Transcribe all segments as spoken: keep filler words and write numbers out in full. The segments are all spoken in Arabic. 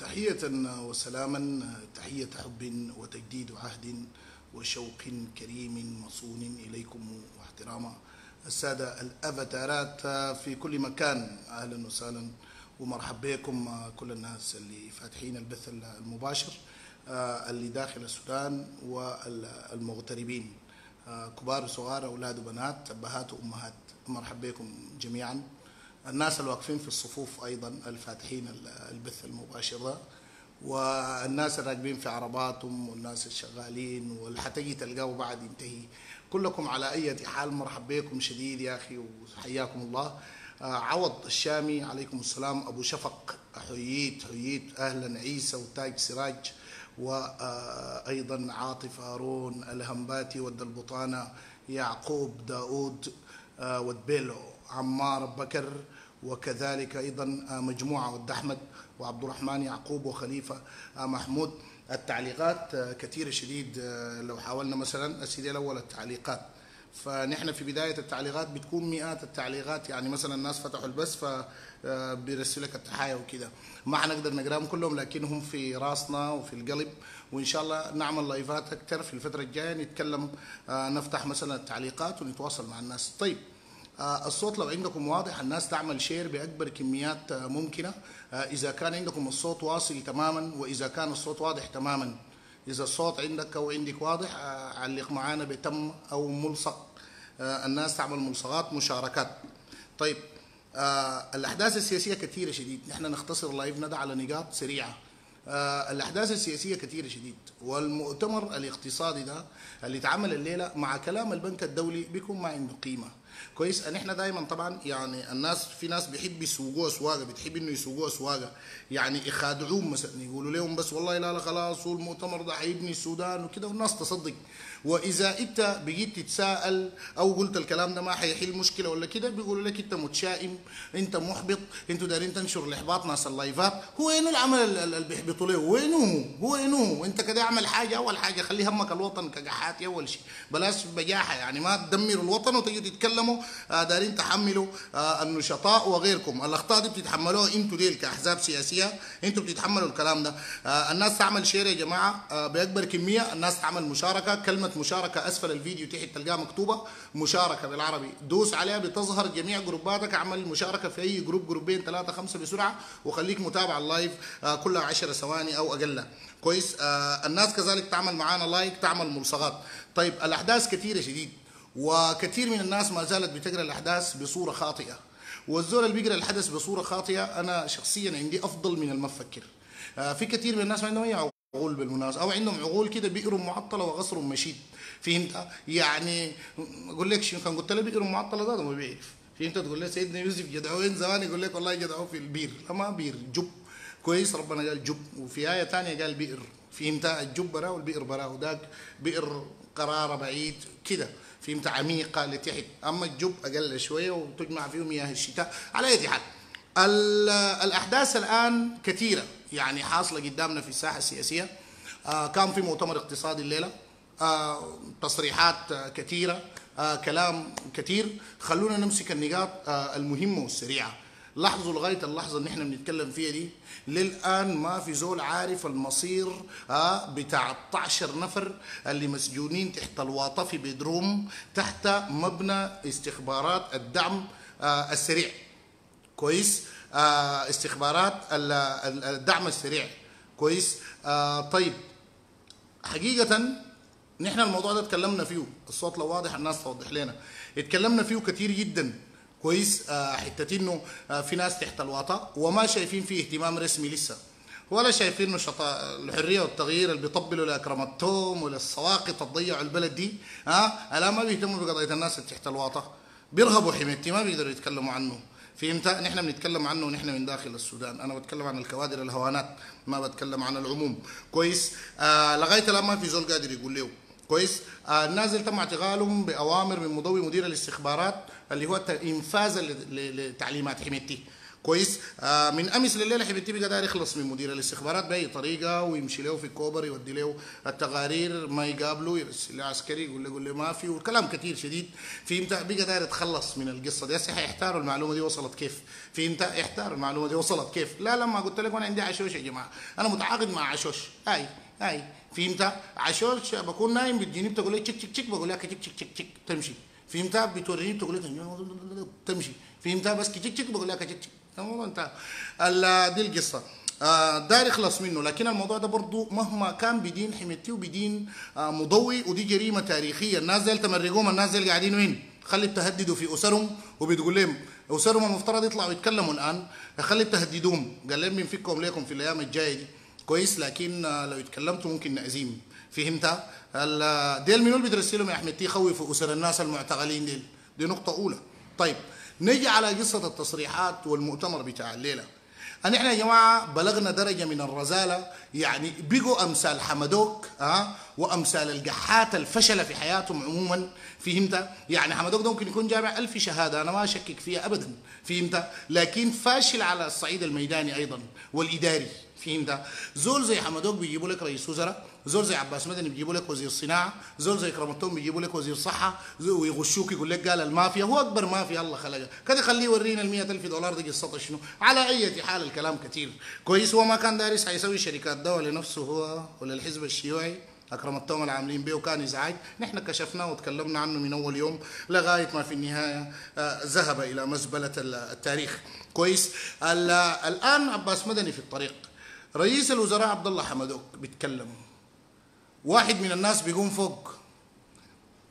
تحية وسلاما، تحية حب وتجديد عهد وشوق كريم مصون إليكم واحتراما. السادة الأفاتارات في كل مكان، أهلا وسهلا ومرحبا بكم كل الناس اللي فاتحين البث المباشر، اللي داخل السودان والمغتربين، كبار وصغار، أولاد وبنات، أبهات وأمهات، مرحبا بكم جميعا. الناس الواقفين في الصفوف أيضا الفاتحين البث المباشر ده، والناس الراكبين في عرباتهم، والناس الشغالين، واللي حتجي تلقاه بعد ينتهي، كلكم على أي حال مرحبا بكم شديد يا أخي وحياكم الله. عوض الشامي عليكم السلام، أبو شفق حييت حييت أهلا، عيسى وتاج سراج، وأيضا عاطف هارون، الهمباتي، ود البطانة، يعقوب، داود، ودبيلو، عمار بكر، وكذلك أيضا مجموعة ود أحمد وعبد الرحمن يعقوب وخليفة محمود. التعليقات كثيرة شديد، لو حاولنا مثلا السيدة الأول التعليقات، فنحن في بداية التعليقات بتكون مئات التعليقات، يعني مثلا الناس فتحوا البث فبيرسلوا لك التحايا وكده، ما حنقدر نقراهم كلهم لكن هم في راسنا وفي القلب، وإن شاء الله نعمل لايفات أكثر في الفترة الجاية نتكلم، نفتح مثلا التعليقات ونتواصل مع الناس. طيب الصوت لو عندكم واضح، الناس تعمل شير بأكبر كميات ممكنة، إذا كان عندكم الصوت واصل تماما، وإذا كان الصوت واضح تماما. إذا الصوت عندك أو عندك واضح علق معانا بتم أو ملصق، الناس تعمل ملصقات مشاركات. طيب الأحداث السياسية كثيرة شديد، نحن نختصر لايفنا ده على نقاط سريعة. الأحداث السياسية كثيرة شديد، والمؤتمر الاقتصادي ده اللي اتعمل الليلة مع كلام البنك الدولي بيكون ما عنده قيمة. كويس ان احنا دايما طبعا يعني الناس، في ناس بيحب يسوقوا اسواقه، بتحب انه يسوقوا اسواقه، يعني يخادعوهم مثلا، يقولوا لهم بس والله لا لا خلاص والمؤتمر ده هيبني السودان وكده، والناس تصدق. واذا انت بقيت تتساءل او قلت الكلام ده ما هيحل مشكله ولا كده، بيقولوا لك انت متشائم، انت محبط، انتوا دايرين تنشر الاحباط. ناس اللايفات هو وين العمل اللي بيحبطوا ليه؟ وينه هو؟ وينه انت كده؟ اعمل حاجه، اول حاجه خلي همك الوطن كجحاتي اول شيء، بلاش بجاحه يعني، ما تدمر الوطن وتيجي تتكلموا دارين تحملوا النشطاء وغيركم. الاخطاء دي بتتحملوها انتوا ليه كاحزاب سياسيه؟ انتوا بتتحملوا الكلام ده. الناس تعمل شير يا جماعه باكبر كميه، الناس تعمل مشاركه، كلمه مشاركه اسفل الفيديو تحت تلقاها مكتوبه مشاركه بالعربي، دوس عليها بتظهر جميع جروباتك. اعمل مشاركه في اي جروب، جروبين ثلاثه خمسه بسرعه، وخليك متابع اللايف كلها عشر ثواني او اقل. كويس، الناس كذلك تعمل معانا لايك، تعمل ملصقات. طيب الاحداث كثيره شديد، وكثير من الناس ما زالت بتقرا الاحداث بصوره خاطئه، والزول اللي بيقرا الحدث بصوره خاطئه انا شخصيا عندي افضل من المفكر. في كثير من الناس ما عندهم اي عقول بالمناسبه، او عندهم عقول كده بيقروا معطله وغصرهم مشيت، فهمت؟ يعني اقول لك شنو كان قلت له بيقروا معطله ده ما بيعرف، فهمت؟ تقول له سيدنا يوسف جدعوه وين زمان، يقول لك والله جدعوه في البير، ما بير جب. كويس، ربنا قال جب، وفي آية ثانية قال بئر، فهمت؟ الجب براه والبئر براه، وذاك بئر قراره بعيد كده، فهمت؟ عميقه لتحت، اما الجب اقل شويه وتجمع فيهم مياه الشتاء. على اي حال الاحداث الان كثيره يعني حاصله قدامنا في الساحه السياسيه. آه كان في مؤتمر اقتصادي الليله، آه تصريحات كثيره، آه كلام كثير. خلونا نمسك النقاط آه المهمه والسريعه. لاحظوا لغايه اللحظه اللي احنا بنتكلم فيها دي للان ما في زول عارف المصير بتاع اتناشر نفر اللي مسجونين تحت الواطه في بيدروم تحت مبنى استخبارات الدعم السريع. كويس، استخبارات الدعم السريع. كويس، طيب حقيقه نحن الموضوع ده اتكلمنا فيه، الصوت لو واضح الناس توضح لنا، اتكلمنا فيه كثير جدا. كويس، حتة انه في ناس تحت الواطه وما شايفين فيه اهتمام رسمي لسه، ولا شايفين نشطاء الحريه والتغيير اللي بيطبلوا لاكرمتهم وللسواقط اللي ضيعوا البلد دي، ها؟ ألا ما بيهتموا بقضيه الناس اللي تحت الواطه، بيرهبوا حميدتي، ما بيقدروا يتكلموا عنه، فهمت؟ نحن بنتكلم عنه ونحن من داخل السودان، انا بتكلم عن الكوادر الهوانات، ما بتكلم عن العموم. كويس، آه لغايه الان ما في زول قادر يقول له. كويس، آه النازل تم اعتقالهم باوامر من مضوي مدير الاستخبارات اللي هو انفاذا لتعليمات حميدتي. كويس. آه من امس لله حبيبتي بقى داير يخلص من مدير الاستخبارات باي طريقه ويمشي له في الكوبر يودي له التقارير ما يقابله يرسل له عسكري يقول له قول له ما في والكلام كثير شديد. في امتى بقى داير يتخلص من القصه دي؟ هسه حيحتاروا المعلومه دي وصلت كيف؟ في امتى يحتار المعلومه دي وصلت كيف؟ لا لما قلت لك انا عندي عشوش يا جماعه، انا متعاقد مع عشوش. هاي هاي فهمت؟ عشوش بكون نايم بتجيني بتقول لي تشك تشك تشك بقول لها تشك تشك تشك تشك تمشي. فهمت؟ بتوريني بتقول لي تمشي. فهمت؟ بس تشك تشك بقول لها تشك تشك. الموضوع انتهى. دي القصه داير يخلص منه. لكن الموضوع ده برضه مهما كان بدين حميدتي وبدين مضوي، ودي جريمه تاريخيه. الناس ديل تمرجوهم، الناس ديل قاعدين وين؟ خلي بتهددوا في اسرهم وبتقول لهم اسرهم المفترض يطلعوا يتكلموا الان، خلي بتهددوهم، قال لهم بنفككم ليكم في الايام الجايه دي. كويس، لكن لو اتكلمتوا ممكن نأزيم. فهمتها؟ ديل منو اللي بيدرس لهم يا حميدتي يخوفوا اسر الناس المعتقلين ديل؟ دي نقطة أولى. طيب نيجي على قصة التصريحات والمؤتمر بتاع الليلة. أن احنا يا جماعة بلغنا درجة من الرزالة، يعني بقوا أمثال حمدوك ها وأمثال الجحات الفشلة في حياتهم عموما. فهمت؟ يعني حمدوك ده ممكن يكون جامع ألف شهادة، أنا ما أشكك فيها أبدا. فهمت؟ لكن فاشل على الصعيد الميداني أيضا والإداري. فهمت؟ زول زي حمدوك بيجيبوا لك رئيس وزراء، زول زي عباس مدني بيجيبوا لك وزير الصناعه، زول زي كرم التوم بيجيبوا لك وزير صحه، ويغشوك يقول لك قال المافيا، هو اكبر مافيا الله خلقها، كده خليه يورينا ال مئة ألف دولار دي قصتها شنو. على اي حال الكلام كثير. كويس، هو ما كان دارس حيسوي شركات دواء لنفسه هو ولا الحزب الشيوعي اكرم التوم اللي عاملين بيه، وكان ازعاج، نحن كشفناه وتكلمنا عنه من اول يوم لغايه ما في النهايه ذهب الى مزبله التاريخ. كويس، الان عباس مدني في الطريق، رئيس الوزراء عبد الله حمدوك بيتكلم، واحد من الناس بيقوم فوق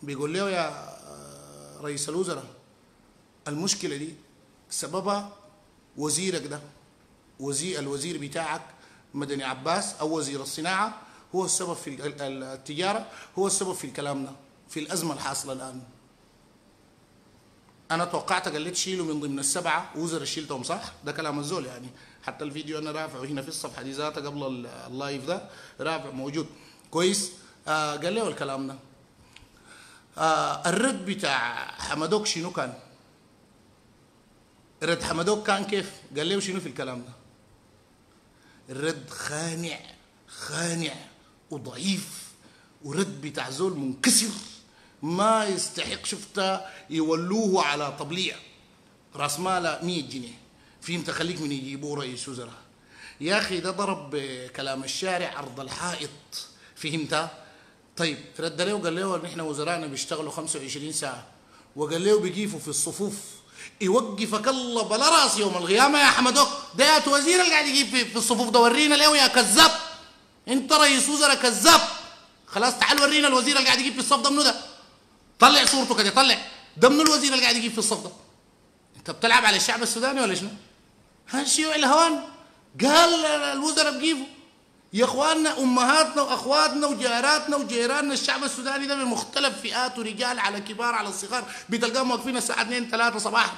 بيقول له يا رئيس الوزراء المشكله دي سببها وزيرك ده، وزير الوزير بتاعك مدني عباس او وزير الصناعه هو السبب في التجاره، هو السبب في الكلام ده، في الازمه الحاصله الان. انا توقعت قال لي تشيله من ضمن السبعه وزراء شيلتهم، صح؟ ده كلام الزول يعني، حتى الفيديو انا رافعه هنا في الصفحه دي ذاتها قبل اللايف ده رافع موجود. كويس، آه قال له الكلام ده. آه الرد بتاع حمدوك شنو كان؟ رد حمدوك كان كيف؟ قال له شنو في الكلام ده؟ الرد خانع خانع وضعيف، ورد بتاع زول منكسر ما يستحق، شفته يولوه على طبليه راس ماله مئة جنيه. فهمت؟ خليك من يجيبوه رئيس وزراء يا اخي، ده ضرب كلام الشارع عرض الحائط. فهمت؟ طيب رد له وقال له نحن وزرائنا بيشتغلوا خمسة وعشرين ساعه، وقال له بيقيفوا في الصفوف، يوقفك الله بلا راس يوم القيامه يا حمدوك. ده وزير اللي قاعد يجيب في الصفوف ده، ورينا له يا كذاب، انت رئيس وزراء كذاب. خلاص تعال ورينا الوزير اللي قاعد يجيب في الصف ده منو ده، طلع صورته كده، طلع ده منو الوزير اللي قاعد يجيب في الصف ده. انت بتلعب على الشعب السوداني ولا شنو؟ هالشيوعي الهوان قال الوزراء بجيبوا يا اخواننا، امهاتنا واخواتنا وجاراتنا وجيراننا، الشعب السوداني ده من مختلف فئاته، رجال على كبار على صغار، بتلقاهم واقفين الساعه اثنين ثلاثة صباحا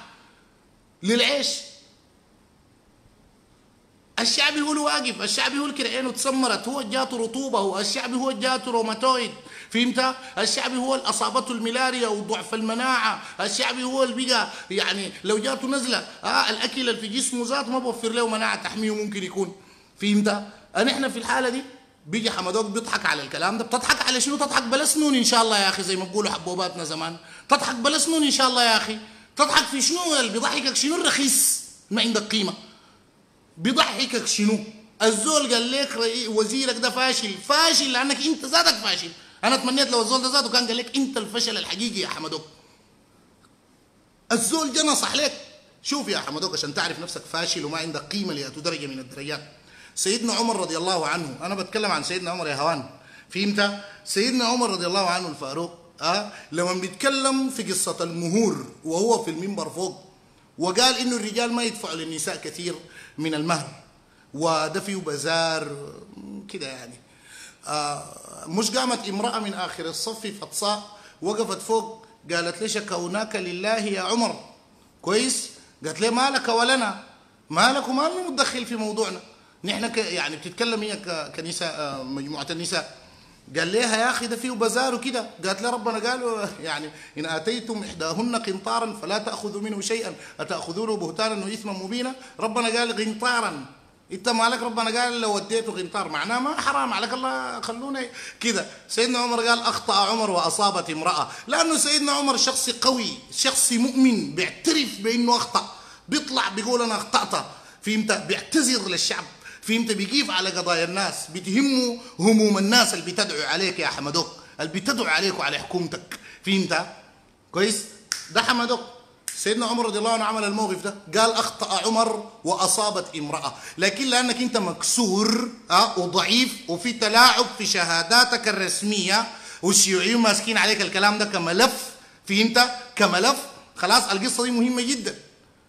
للعيش. الشعبي هو اللي واقف، الشعبي هو اللي عينه تسمرت، هو جاته رطوبه، هو الشعبي هو جاته روماتويد. فهمت؟ الشعبي هو اللي اصابته الملاريا وضعف المناعه، الشعبي هو اللي بقى يعني لو جاته نزله اه الاكل اللي في جسمه ذاته ما بوفر له مناعه تحميه ممكن يكون. فهمت؟ نحن في الحاله دي بيجي حمدوك بيضحك على الكلام ده. بتضحك على شنو؟ تضحك بلا سنون ان شاء الله يا اخي، زي ما بيقولوا حبوباتنا زمان، تضحك بلا سنون ان شاء الله يا اخي. تضحك في شنو؟ اللي بيضحكك شنو؟ الرخيص ما عندك قيمه. بيضحكك شنو؟ الزول قال لك وزيرك ده فاشل، فاشل لانك انت ذاتك فاشل. انا تمنيت لو الزول ده ذاته كان قال لك انت الفشل الحقيقي يا حمدوك. الزول جا نصح لك، شوف يا حمدوك عشان تعرف نفسك فاشل وما عندك قيمه لاي درجه من الدرجات. سيدنا عمر رضي الله عنه، انا بتكلم عن سيدنا عمر يا هوان. فهمت؟ سيدنا عمر رضي الله عنه الفاروق اه لما بيتكلم في قصه المهور وهو في المنبر فوق، وقال انه الرجال ما يدفعوا للنساء كثير من المهر، وده فيه بازار كده يعني. آه مش قامت امراه من اخر الصف فطساء وقفت فوق قالت لي شكوناك لله يا عمر. كويس؟ قالت لي ما لك ولنا، ما لك وما لنا متدخل في موضوعنا، نحن يعني بتتكلم هي كنساء مجموعه النساء. قال لها يا اخي ده فيه بازار وكده. قالت له ربنا قالوا يعني ان اتيتم احداهن قنطارا فلا تاخذوا منه شيئا اتاخذونه بهتانا واثما مبينا. ربنا قال قنطارا، انت مالك؟ ربنا قال لو وديته قنطار معناه ما حرام عليك الله خلونا كده. سيدنا عمر قال اخطا عمر واصابت امراه، لانه سيدنا عمر شخص قوي، شخص مؤمن، بيعترف بانه اخطا، بيطلع بيقول انا اخطات، فهمت؟ بيعتذر للشعب، فهمت؟ بيقيف على قضايا الناس، بتهمه هموم الناس اللي بتدعو عليك يا حمدوك، اللي بتدعو عليك وعلى حكومتك، فهمت؟ كويس؟ ده حمدوك. سيدنا عمر رضي الله عنه عمل الموقف ده، قال اخطأ عمر واصابت امرأة، لكن لانك انت مكسور اه وضعيف وفي تلاعب في شهاداتك الرسمية والشيوعيين ماسكين عليك الكلام ده كملف، فهمت؟ كملف، خلاص القصة دي مهمة جدا.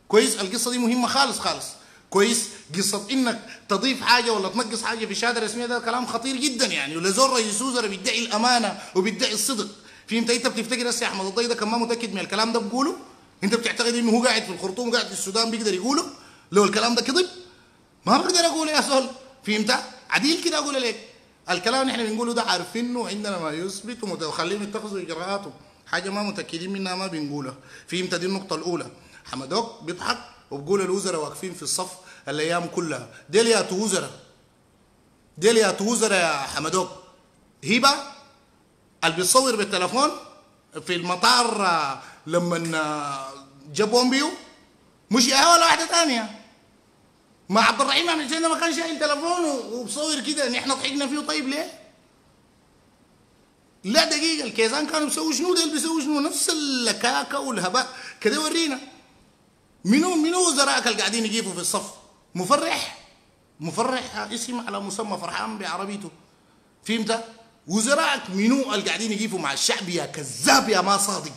كويس؟ القصة دي مهمة خالص خالص. كويس؟ قصة انك تضيف حاجة ولا تنقص حاجة في الشهادة الرسمية ده كلام خطير جدا يعني، ولزور رئيس وزراء بيدعي الأمانة وبيدعي الصدق، فهمت؟ انت بتفتكر هسه يا احمد الضي ده كان ما متأكد من الكلام ده بقوله؟ انت بتعتقد انه هو قاعد في الخرطوم وقاعد في السودان بيقدر يقوله؟ لو الكلام ده كذب ما بقدر اقوله يا سهل، فهمت؟ عديل كده اقول لك الكلام اللي احنا بنقوله ده عارفينه، عندنا ما يثبت ومتخلين يتخذوا اجراءاته، حاجة ما متأكدين منها ما بنقولها، فهمت؟ دي النقطة الأولى. حمدوك بيضحك وبقول الوزراء واقفين في الصف الايام كلها، ديل يا تو وزراء، ديل يا تو وزراء يا حمدوك، هبه اللي بيتصور بالتليفون في المطار لما جابوهم بيو، مش يا ولا واحده ثانيه، ما عبد الرحيم احمد حسين ما كان شايل تليفونه وبصور كده ان احنا ضحكنا فيه. طيب ليه؟ لا دقيقه، الكيزان كانوا بيسووا شنو؟ ديل بيسووا شنو؟ نفس اللكاكه والهباء كده. ورينا منو منو وزرائك اللي قاعدين يجيبوا في الصف؟ مفرح مفرح اسم على مسمى، فرحان بعربيته، فهمت؟ وزرائك منو اللي قاعدين يجيبوا مع الشعب يا كذاب يا ما صادق؟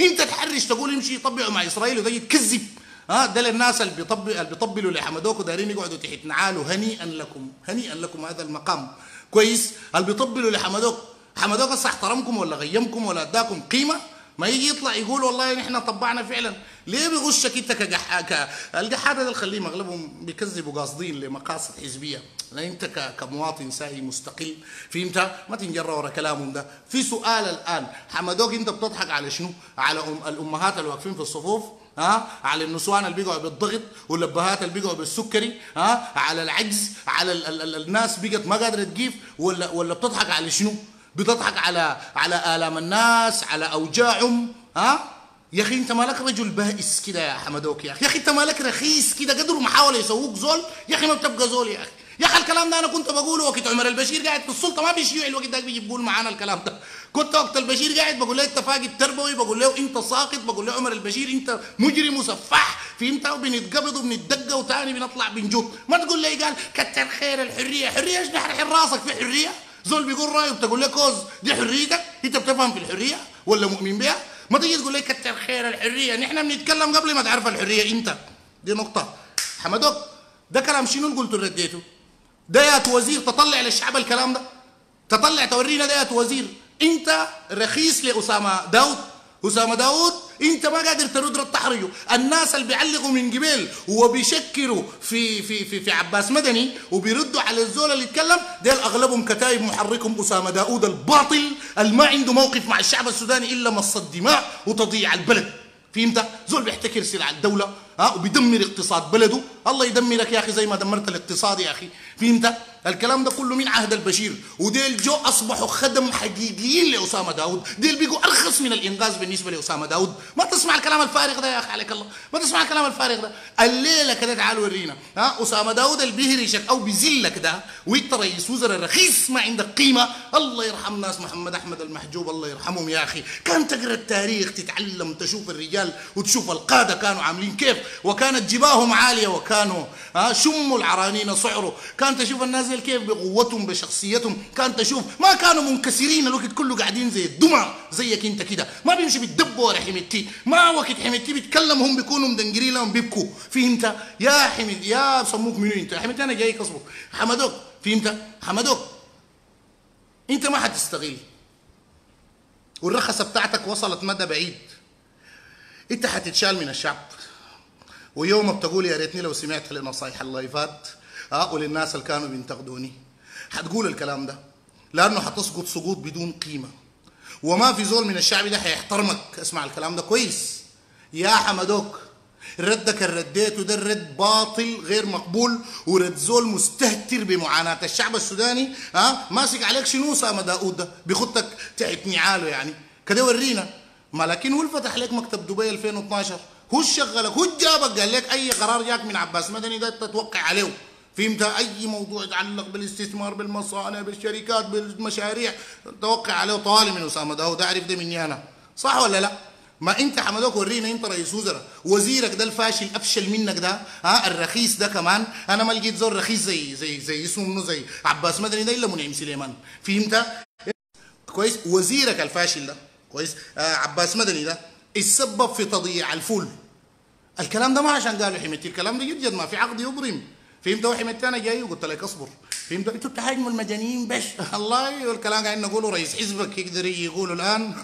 انت تحرش تقول امشي طبقوا مع اسرائيل وتجي تكذب. ها ده للناس اللي بيطبلوا اللي بيطبلوا لحمدوك ودايرين يقعدوا تحت نعاله، هنيئا لكم هنيئا لكم هذا المقام. كويس؟ اللي بيطبلوا لحمدوك، حمدوك هسه احترمكم ولا غيمكم ولا اداكم قيمه؟ ما يجي يطلع يقول والله نحن طبعنا فعلا. ليه بيغشك انت كجحاك؟ الجحاده ده خليهم اغلبهم بيكذبوا قاصدين لمقاصد حزبيه، لا انت كمواطن ساهي مستقل، فهمت؟ ما تنجر ورا كلامهم ده. في سؤال الان، حمدوك انت بتضحك على شنو؟ على أم الامهات اللي واقفين في الصفوف، ها؟ على النسوان اللي بيقعوا بالضغط والابهات اللي بيقعوا بالسكري، ها؟ على العجز، على ال ال ال الناس بقت ما قادره تجيب، ولا ولا بتضحك على شنو؟ بتضحك على على آلام الناس، على أوجاعهم، ها؟ يا أخي أنت مالك رجل بائس كده يا حمدوك يا أخي، يا أخي أنت مالك رخيص كده، قدروا محاولة يسووك زول، يا أخي ما بتبقى زول يا أخي، يا أخي الكلام ده أنا كنت بقوله وقت عمر البشير قاعد في السلطة، ما بيشيوع الوقت ده بيجي بيقول معانا الكلام ده، كنت وقت البشير قاعد بقول له أنت فاقد تربوي، بقول له أنت ساقط، بقول له عمر البشير أنت مجرم وسفاح، فهمت؟ وبنتقبض وبنتدقى وتاني بنطلع بنجوط، ما تقول لي قال كتر خير الحرية، حرية إيش نحرحر راسك في حرية؟ زول بيقول رايه بتقول له كوز، دي حريتك؟ انت بتفهم في الحريه ولا مؤمن بها؟ ما تيجي تقول لي كتر خير الحريه، نحن بنتكلم قبل ما تعرف الحريه انت. دي نقطه. حمدوك ده كلام شنو اللي قلته رديته؟ ده يا وزير تطلع للشعب الكلام ده؟ تطلع تورينا ده يا وزير، انت رخيص لاسامه داود، اسامه داود انت ما قادر ترد رد تحرجه، الناس اللي بيعلقوا من قبل وبيشكروا في في في في عباس مدني وبيردوا على الزول اللي يتكلم، ديل اغلبهم كتايب محركهم اسامه داوود الباطل اللي ما عنده موقف مع الشعب السوداني الا مص الدماء وتضييع البلد، فهمت؟ زول بيحتكر سلع الدوله، ها؟ وبيدمر اقتصاد بلده، الله يدمرك يا اخي زي ما دمرت الاقتصاد يا اخي، فهمت؟ الكلام ده كله من عهد البشير، وديل جو اصبحوا خدم حقيقيين لاسامه داوود، ديل بيجوا ارخص من الانغاز بالنسبه لاسامه داوود، ما تسمع الكلام الفارغ ده يا اخي عليك الله، ما تسمع الكلام الفارغ ده، الليله كده تعال ورينا، ها؟ اسامه داوود اللي بيهرشك او بيذلك ده وانت رئيس وزراء رخيص ما عندك قيمه، الله يرحم ناس محمد احمد المحجوب الله يرحمهم يا اخي، كان تقرا التاريخ تتعلم تشوف الرجال وتشوف القاده كانوا عاملين كيف، وكانت جباههم عاليه وكانوا ها شموا العرانين صعروا، كان تشوف الناس كيف بقوتهم بشخصيتهم، كان تشوف ما كانوا منكسرين الوقت كله قاعدين زي الدمع زيك انت كده، ما بيمشي بيتدبوا ورا حميدتي، ما وقت حميدتي بيتكلم هم بيكونوا مدنجرين لهم بيبكوا، فهمت؟ يا حميد يا بسموك منو انت؟ حميدتي انا جايك اصبر، حمدوك فهمت؟ حمدوك انت ما حتستغل والرخصه بتاعتك وصلت مدى بعيد، انت حتتشال من الشعب، ويوم بتقول يا ريتني لو سمعت لنصايح الله يفاد اه وللناس اللي كانوا بينتقدوني، حتقول الكلام ده لأنه هتسقط سقوط بدون قيمة، وما في زول من الشعب ده هيحترمك. اسمع الكلام ده كويس يا حمدوك، ردك الرديت وده الرد باطل غير مقبول، ورد زول مستهتر بمعاناة الشعب السوداني. ها ماسك عليك شنو اسامة داود ده بيخطك تعب نعاله يعني كده، ورينا ما، لكن هو فتح لك مكتب دبي ألفين واثناشر، هو شغلك، هو جابك، قال لك اي قرار جاك من عباس مدني ده تتوقع عليه، فهمت؟ اي موضوع يتعلق بالاستثمار بالمصانع بالشركات بالمشاريع توقع عليه طوالي من اسامه داود، اعرف ده مني انا، صح ولا لا؟ ما انت حمدوك ورينا انت رئيس وزراء، وزيرك ده الفاشل افشل منك ده، ها الرخيص ده كمان، انا ما لقيت زول رخيص زي زي زي اسمه منه زي عباس مدني ده الا منعم سليمان، فهمت؟ كويس، وزيرك الفاشل ده كويس آه عباس مدني ده يتسبب في تضييع الفول. الكلام ده ما عشان قالوا حميدتي، الكلام ده جد ما في عقد يبرم، فهمت؟ وحميدتي انا جاي وقلت لك اصبر، فهمت؟ انتوا بتهاجموا المجانين بش الله، والكلام قاعدين نقوله رئيس حزبك يقدر يقوله الان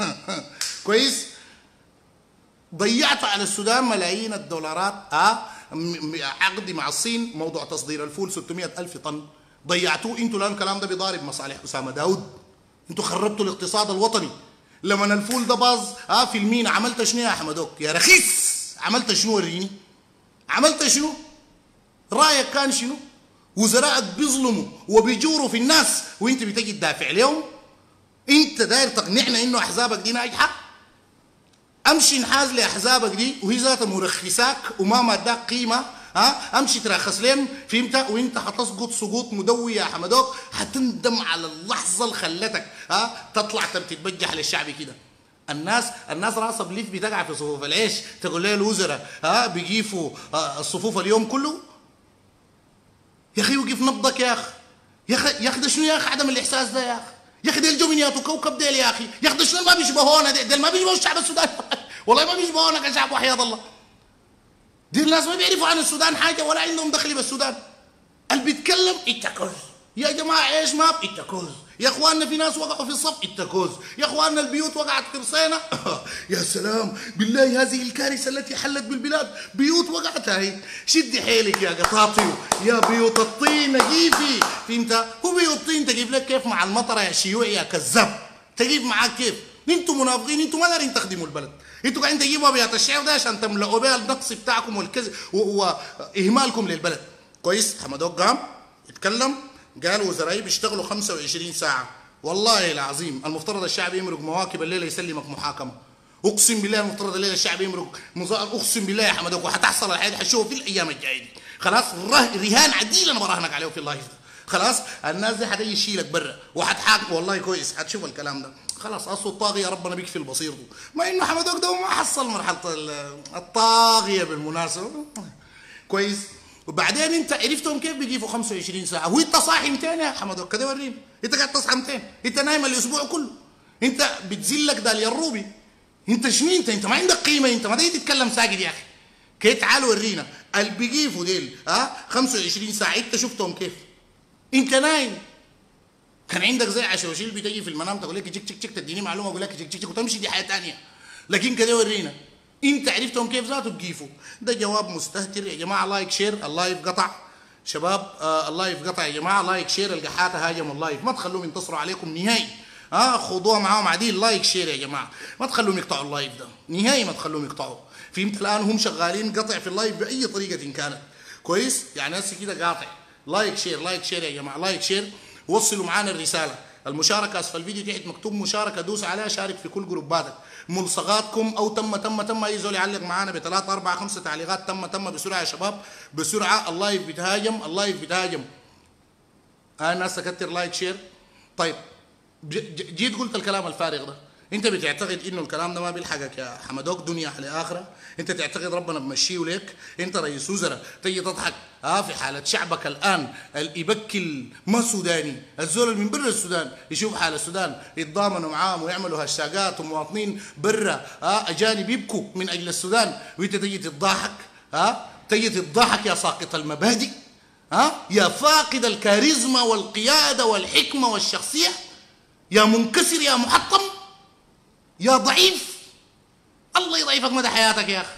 كويس. ضيعت على السودان ملايين الدولارات، ها عقد مع الصين موضوع تصدير الفول ستمائة ألف طن ضيعتوه انتوا، لان الكلام ده بيضارب مصالح اسامه داود. انتوا خربتوا الاقتصاد الوطني لما الفول ده باظ ها في المينا. عملت شنو يا حمدوك يا رخيص؟ عملت شنو وريني؟ عملت شنو؟ رايك كان شنو؟ وزراءك بيظلموا وبيجوروا في الناس وانت بتجي تدافع لهم. انت داير تقنعنا انه احزابك دي ناجحه؟ امشي انحاز لاحزابك دي وهي ذاتها مرخصاك وما ماداك قيمه، ها امشي ترخص لهم، فهمت؟ وانت حتسقط سقوط مدوي يا حمدوك، حتندم على اللحظه اللي خلتك ها تطلع تتبجح للشعب كده. الناس الناس راسها بليف بتقع في صفوف العيش، تقول لي الوزراء ها بيجيفوا الصفوف اليوم كله. يا اخي وقف نبضك يا اخي، يا اخي يا اخي شنو يا اخي عدم الاحساس ده يا اخي، يا اخي ديل جومنيات وكوكب ديل يا اخي، يا اخي شنو ما بيشبهونا، ديل ما بيشبهوا الشعب السوداني والله ما بيشبهونا كشعب وحياة الله. دي الناس ما بيعرفوا عن السودان حاجه ولا عندهم دخل بالسودان. اللي بيتكلم اتكوز يا جماعه، ايش ما اتكوز يا اخواننا، في ناس وقعوا في الصف اتكوز يا اخواننا، البيوت وقعت في قرصينا يا سلام بالله، هذه الكارثه التي حلت بالبلاد، بيوت وقعت هاي، شدي حيلك يا قطاطيو يا بيوت الطين نجيفي، فهمت؟ هو بيوت الطين تجيب لك كيف مع المطره يا شيوعي يا كذاب، تجيب معاك كيف؟ انتوا منافقين، انتوا ما دارين تخدموا البلد، انتوا قاعدين تجيبوا ابيات الشعر ده عشان تملؤوا بها النقص بتاعكم والكذب واهمالكم للبلد. كويس، حمدوك قام اتكلم قال وزرائي بيشتغلوا خمسة وعشرين ساعه، والله العظيم المفترض الشعب يمرق مواكب الليله يسلمك محاكمه، اقسم بالله المفترض الليله الشعب يمرق مظاهر، اقسم بالله يا حمدوك، وحتحصل الحياة دي حتشوفه في الايام الجايه دي، خلاص رهان عديل انا براهنك عليه في الله يفضل. خلاص الناس دي حتيجي تشيلك برا وحتحاكم، والله كويس حتشوف الكلام ده. خلاص اصل الطاغيه ربنا بيكفي البصير ده، ما انه حمدوك ده ما حصل مرحله الطاغيه بالمناسبه، كويس؟ وبعدين انت عرفتهم كيف بيجيفوا خمسة وعشرين ساعه وانت صاحي متين يا حمدوك؟ كده وريني انت قاعد تصحى متين، انت نايم الاسبوع كله، انت بتزلك داليا الروبي، انت شنو انت؟ انت ما عندك قيمه، انت ما تقدر تتكلم ساكت يا اخي. كده تعال ورينا اللي بيجيفوا ديل ها خمسة وعشرين ساعه انت شفتهم كيف؟ انت نايم كان عندك زي عشواشيل بتجي في المنام تقول لك تشك تشك تشك تديني معلومه اقول لك تشك تشك وتمشي، دي حياه ثانيه. لكن كده ورينا انت عرفتهم كيف ذاته تجيفوا. ده جواب مستهتر يا جماعه، لايك شير، اللايف قطع شباب، آه اللايف قطع يا جماعه، لايك شير، القحات هاجموا اللايف، ما تخلوهم ينتصروا عليكم نهائي، ها آه خذوها معاهم عديل، لايك شير يا جماعه، ما تخلوهم يقطعوا اللايف ده نهائي، ما تخلوهم يقطعوا، فهمت؟ الان هم شغالين قطع في اللايف باي طريقه إن كانت، كويس؟ يعني هسه كده قاطع، لايك شير لايك شير يا جماعه، لايك شير، وصلوا معانا الرساله، المشاركه اسفل الفيديو تحت مكتوب مشاركه، دوس عليها، شارك في كل جروباتك، ملصقاتكم او تم تم تم، اي زول يعلق معانا بثلاث اربع خمسه تعليقات تم تم بسرعه يا شباب، بسرعه، اللايف بيتهاجم، اللايف بيتهاجم. انا هسه كتر لايك شير. طيب جيت قلت الكلام الفارغ ده، انت بتعتقد انه الكلام ده ما بيلحقك يا حمدوك دنيا على اخره؟ انت تعتقد ربنا بمشيه لك؟ انت رئيس وزراء تيجي تضحك اه في حاله شعبك الان الابكل ما سوداني، الزول من برا السودان يشوف حال السودان يتضامنوا معاهم ويعملوا هاشتاجات ومواطنين برا اه اجانب يبكوا من اجل السودان، وانت تيجي تضحك اه تيجي تضحك يا ساقط المبادئ، ها يا فاقد الكاريزما والقياده والحكمه والشخصيه، يا منكسر يا محطم يا ضعيف، الله يضعفك مدى حياتك يا اخي.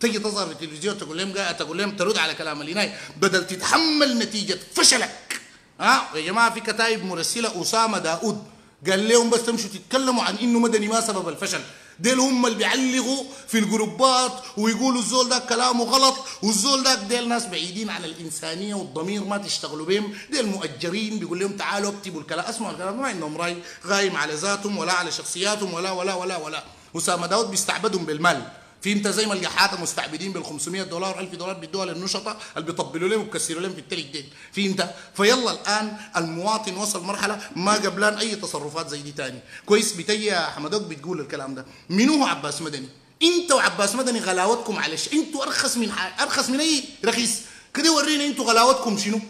تجي تظهر في التلفزيون تقول لهم تقول لهم ترد على كلام اللي ناي، بدل تتحمل نتيجه فشلك اه يا جماعه في كتائب مرسله اسامه داود قال لهم بس تمشوا تتكلموا عن انه مدني ما سبب الفشل، ديل هم اللي بيعلقوا في الجروبات ويقولوا الزول ده كلامه غلط والزول ده ديل ناس بعيدين عن الانسانيه والضمير ما تشتغلوا بهم، ديل مؤجرين بيقول لهم تعالوا اكتبوا الكلام، اسمعوا الكلام ما عندهم راي غايم على ذاتهم ولا على شخصياتهم ولا ولا ولا ولا. اسامه داود بيستعبدهم بالمال، في انت زي ما الجحاته مستعبدين بال خمسمية دولار ألف دولار بيدوها للنشطه اللي بيطبلوا لهم ويكسروا لهم في التلج ديل، في انت فيلا الان المواطن وصل مرحله ما قبلان اي تصرفات زي دي ثاني، كويس بتجي يا حمدوك بتقول الكلام ده، منو هو عباس مدني؟ انت وعباس مدني غلاوتكم معلش انتوا ارخص من حاجة. ارخص من اي رخيص، كده وريني انتوا غلاوتكم شنو؟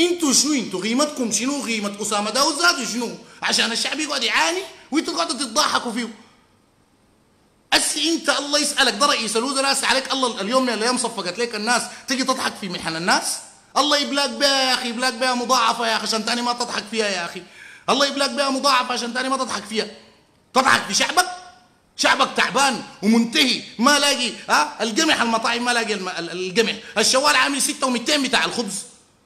انتوا شنو انتوا قيمتكم شنو؟ قيمه اسامه داود ذاته شنو؟ عشان الشعب يقعد يعاني وانتوا تقعدوا تضحكوا فيه. بس انت الله يسالك ده رئيس الوزراء يسأل عليك الله اليوم يا الايام صفقت لك الناس تجي تضحك في محن الناس؟ الله يبلاك بها يا اخي، يبلاك بها مضاعفه يا اخي عشان ثاني ما تضحك فيها يا اخي، الله يبلاك بها مضاعفه عشان ثاني ما تضحك فيها. تضحك في شعبك؟ شعبك تعبان ومنتهي، ما لاقي ها القمح، المطاعم ما لاقي القمح، الشوال عامل ستة ومئتين بتاع الخبز،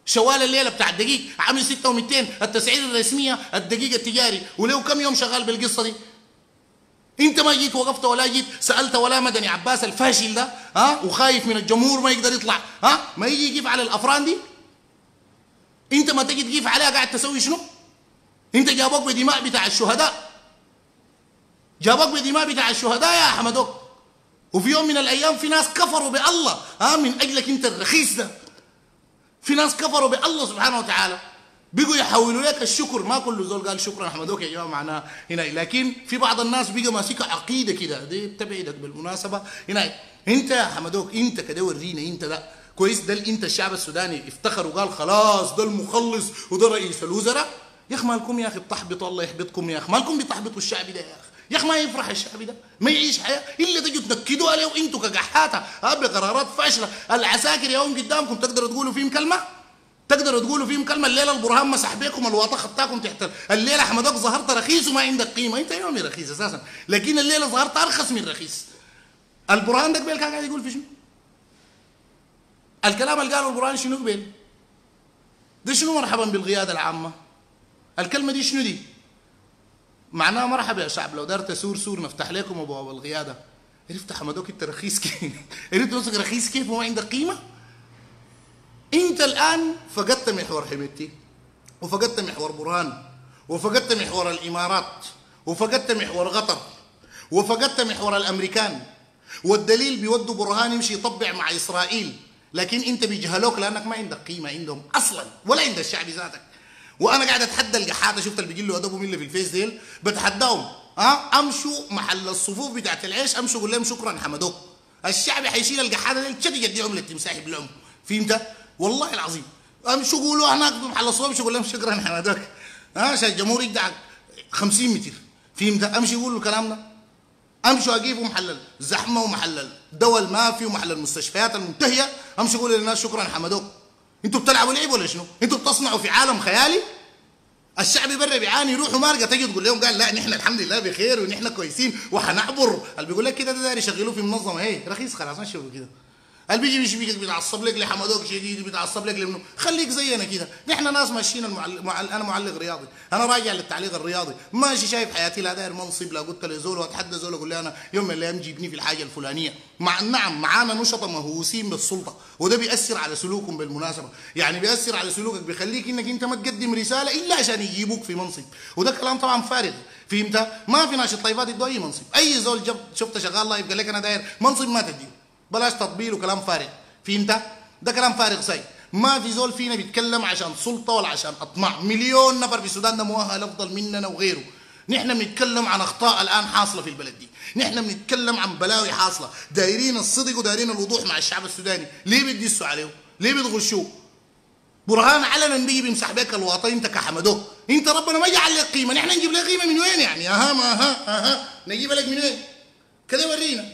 شوال الليله بتاع الدقيق عامل ستة ومئتين، التسعير الرسميه الدقيق التجاري ولو كم يوم شغال بالقصه دي. انت ما جيت وقفت ولا جيت سالت ولا مدني عباس الفاشل ده ها وخايف من الجمهور ما يقدر يطلع ها ما يجي يجيف على الافران دي، انت ما تجي تجيف عليها قاعد تسوي شنو؟ انت جابوك بدماء بتاع الشهداء، جابوك بدماء بتاع الشهداء يا حمدوك، وفي يوم من الايام في ناس كفروا بالله ها من اجلك انت الرخيص ده، في ناس كفروا بالله سبحانه وتعالى بيجوا يحولوا لك الشكر، ما كله زول قال شكرا احمدوك يا جماعه معناه هنا، لكن في بعض الناس بيجوا ماسكه عقيده كده دي بتبعدك بالمناسبه هنا. انت يا حمدوك انت كده ورينا انت ده كويس، ده انت الشعب السوداني افتخر وقال خلاص ده المخلص وده رئيس الوزراء يا اخ مالكم يا اخي بتحبطوا، الله يحبطكم يا اخ مالكم بتحبطوا الشعب ده يا اخ، يا اخ ما يفرح الشعب ده ما يعيش حياه الا تجوا تنكدوا عليه وانتوا كقحاته بقرارات فاشله. العساكر يوم قدامكم تقدروا تقولوا فيهم كلمه، تقدروا تقولوا فيهم كلمه، الليله البرهان مسح بيكم الواطه خطاكم تحت، الليله حمدوك ظهرت رخيص وما عندك قيمه، انت يوم رخيص اساسا، لكن الليله ظهرت ارخص من رخيص. البرهان ده قبل كان قاعد يقول في شنو؟ الكلام اللي قاله البرهان شنو قبل؟ ده شنو مرحبا بالقياده العامه؟ الكلمه دي شنو دي؟ معناها مرحبا يا شعب لو دارت سور سور نفتح لكم ابواب القياده. عرفت حمدوك انت رخيص كيف؟ عرفت نفسك رخيص كيف وما عندك قيمه؟ انت الان فقدت محور حميدتي وفقدت محور برهان وفقدت محور الامارات وفقدت محور قطر وفقدت محور الامريكان، والدليل بيودوا برهان يمشي يطبع مع اسرائيل، لكن انت بيجهلوك لانك ما عندك قيمه عندهم اصلا ولا عند الشعب ذاتك. وانا قاعد اتحدى الجحاته، شفت اللي بيجي له ادبهم اللي في الفيس ديل بتحداهم ها امشوا محل الصفوف بتاعت العيش امشوا قول لهم شكرا حمدوك، الشعب حيشيل الجحاته ديل تشدي يديهم للتمساح بلعهم فهمت والله العظيم. امشوا قولوا هناك محل الصوب شو قول لهم شكرا حمدوك ها عشان الجمهور يدعك خمسين متر فهمت، امشي قولوا الكلام ده، امشوا اجيبوا محل الزحمه ومحل الدواء ما في ومحل المستشفيات المنتهيه، امشي قولوا للناس شكرا حمدوك. انتوا بتلعبوا لعب ولا شنو؟ انتوا بتصنعوا في عالم خيالي؟ الشعب برا بيعاني يروحوا مارقه تجي تقول لهم قال لا نحن الحمد لله بخير ونحن كويسين وحنعبر، اللي بيقول لك كده ده داير يشغلوه في منظمه هي رخيص خلاص مشوا كده. اللي بيجي بيشبيك بيتعصب لك لحمدوك شديد بيتعصب لك لمنو، خليك زينا كده، نحن ناس ماشيين المعل... معل... انا معلق رياضي، انا راجع للتعليق الرياضي، ماشي شايف حياتي لا داير منصب لا قلت لزول واتحدى زول اقول له انا يوم من الايام جيبني في الحاجه الفلانيه، مع نعم معانا نشطه مهووسين بالسلطه، وده بيأثر على سلوكهم بالمناسبه، يعني بيأثر على سلوكك بيخليك انك انت ما تقدم رساله الا عشان يجيبوك في منصب، وده كلام طبعا فارغ، فهمت؟ ما في ناشط طيبات يدوا اي منصب، اي زول جب شفته شغال لايف قال لك انا داير منصب ما تديه. بلاش تطبيل وكلام فارغ فهمت؟ ده كلام فارغ ساي، ما في زول فينا بيتكلم عشان سلطه ولا عشان اطماع، مليون نفر في السودان ده مؤهل افضل مننا وغيره، نحن بنتكلم عن اخطاء الان حاصله في البلد دي، نحن بنتكلم عن بلاوي حاصله، دايرين الصدق ودايرين الوضوح مع الشعب السوداني، ليه بتدسوا عليه؟ ليه بتغشوه؟ برهان علنا بيجي بيمسح بيك الواطه انت كحمدوك، انت ربنا ما جعل لك قيمه، نحن نجيب لك قيمه من وين يعني؟ اها ما اها اها نجيبها لك من وين؟ كده ورينا.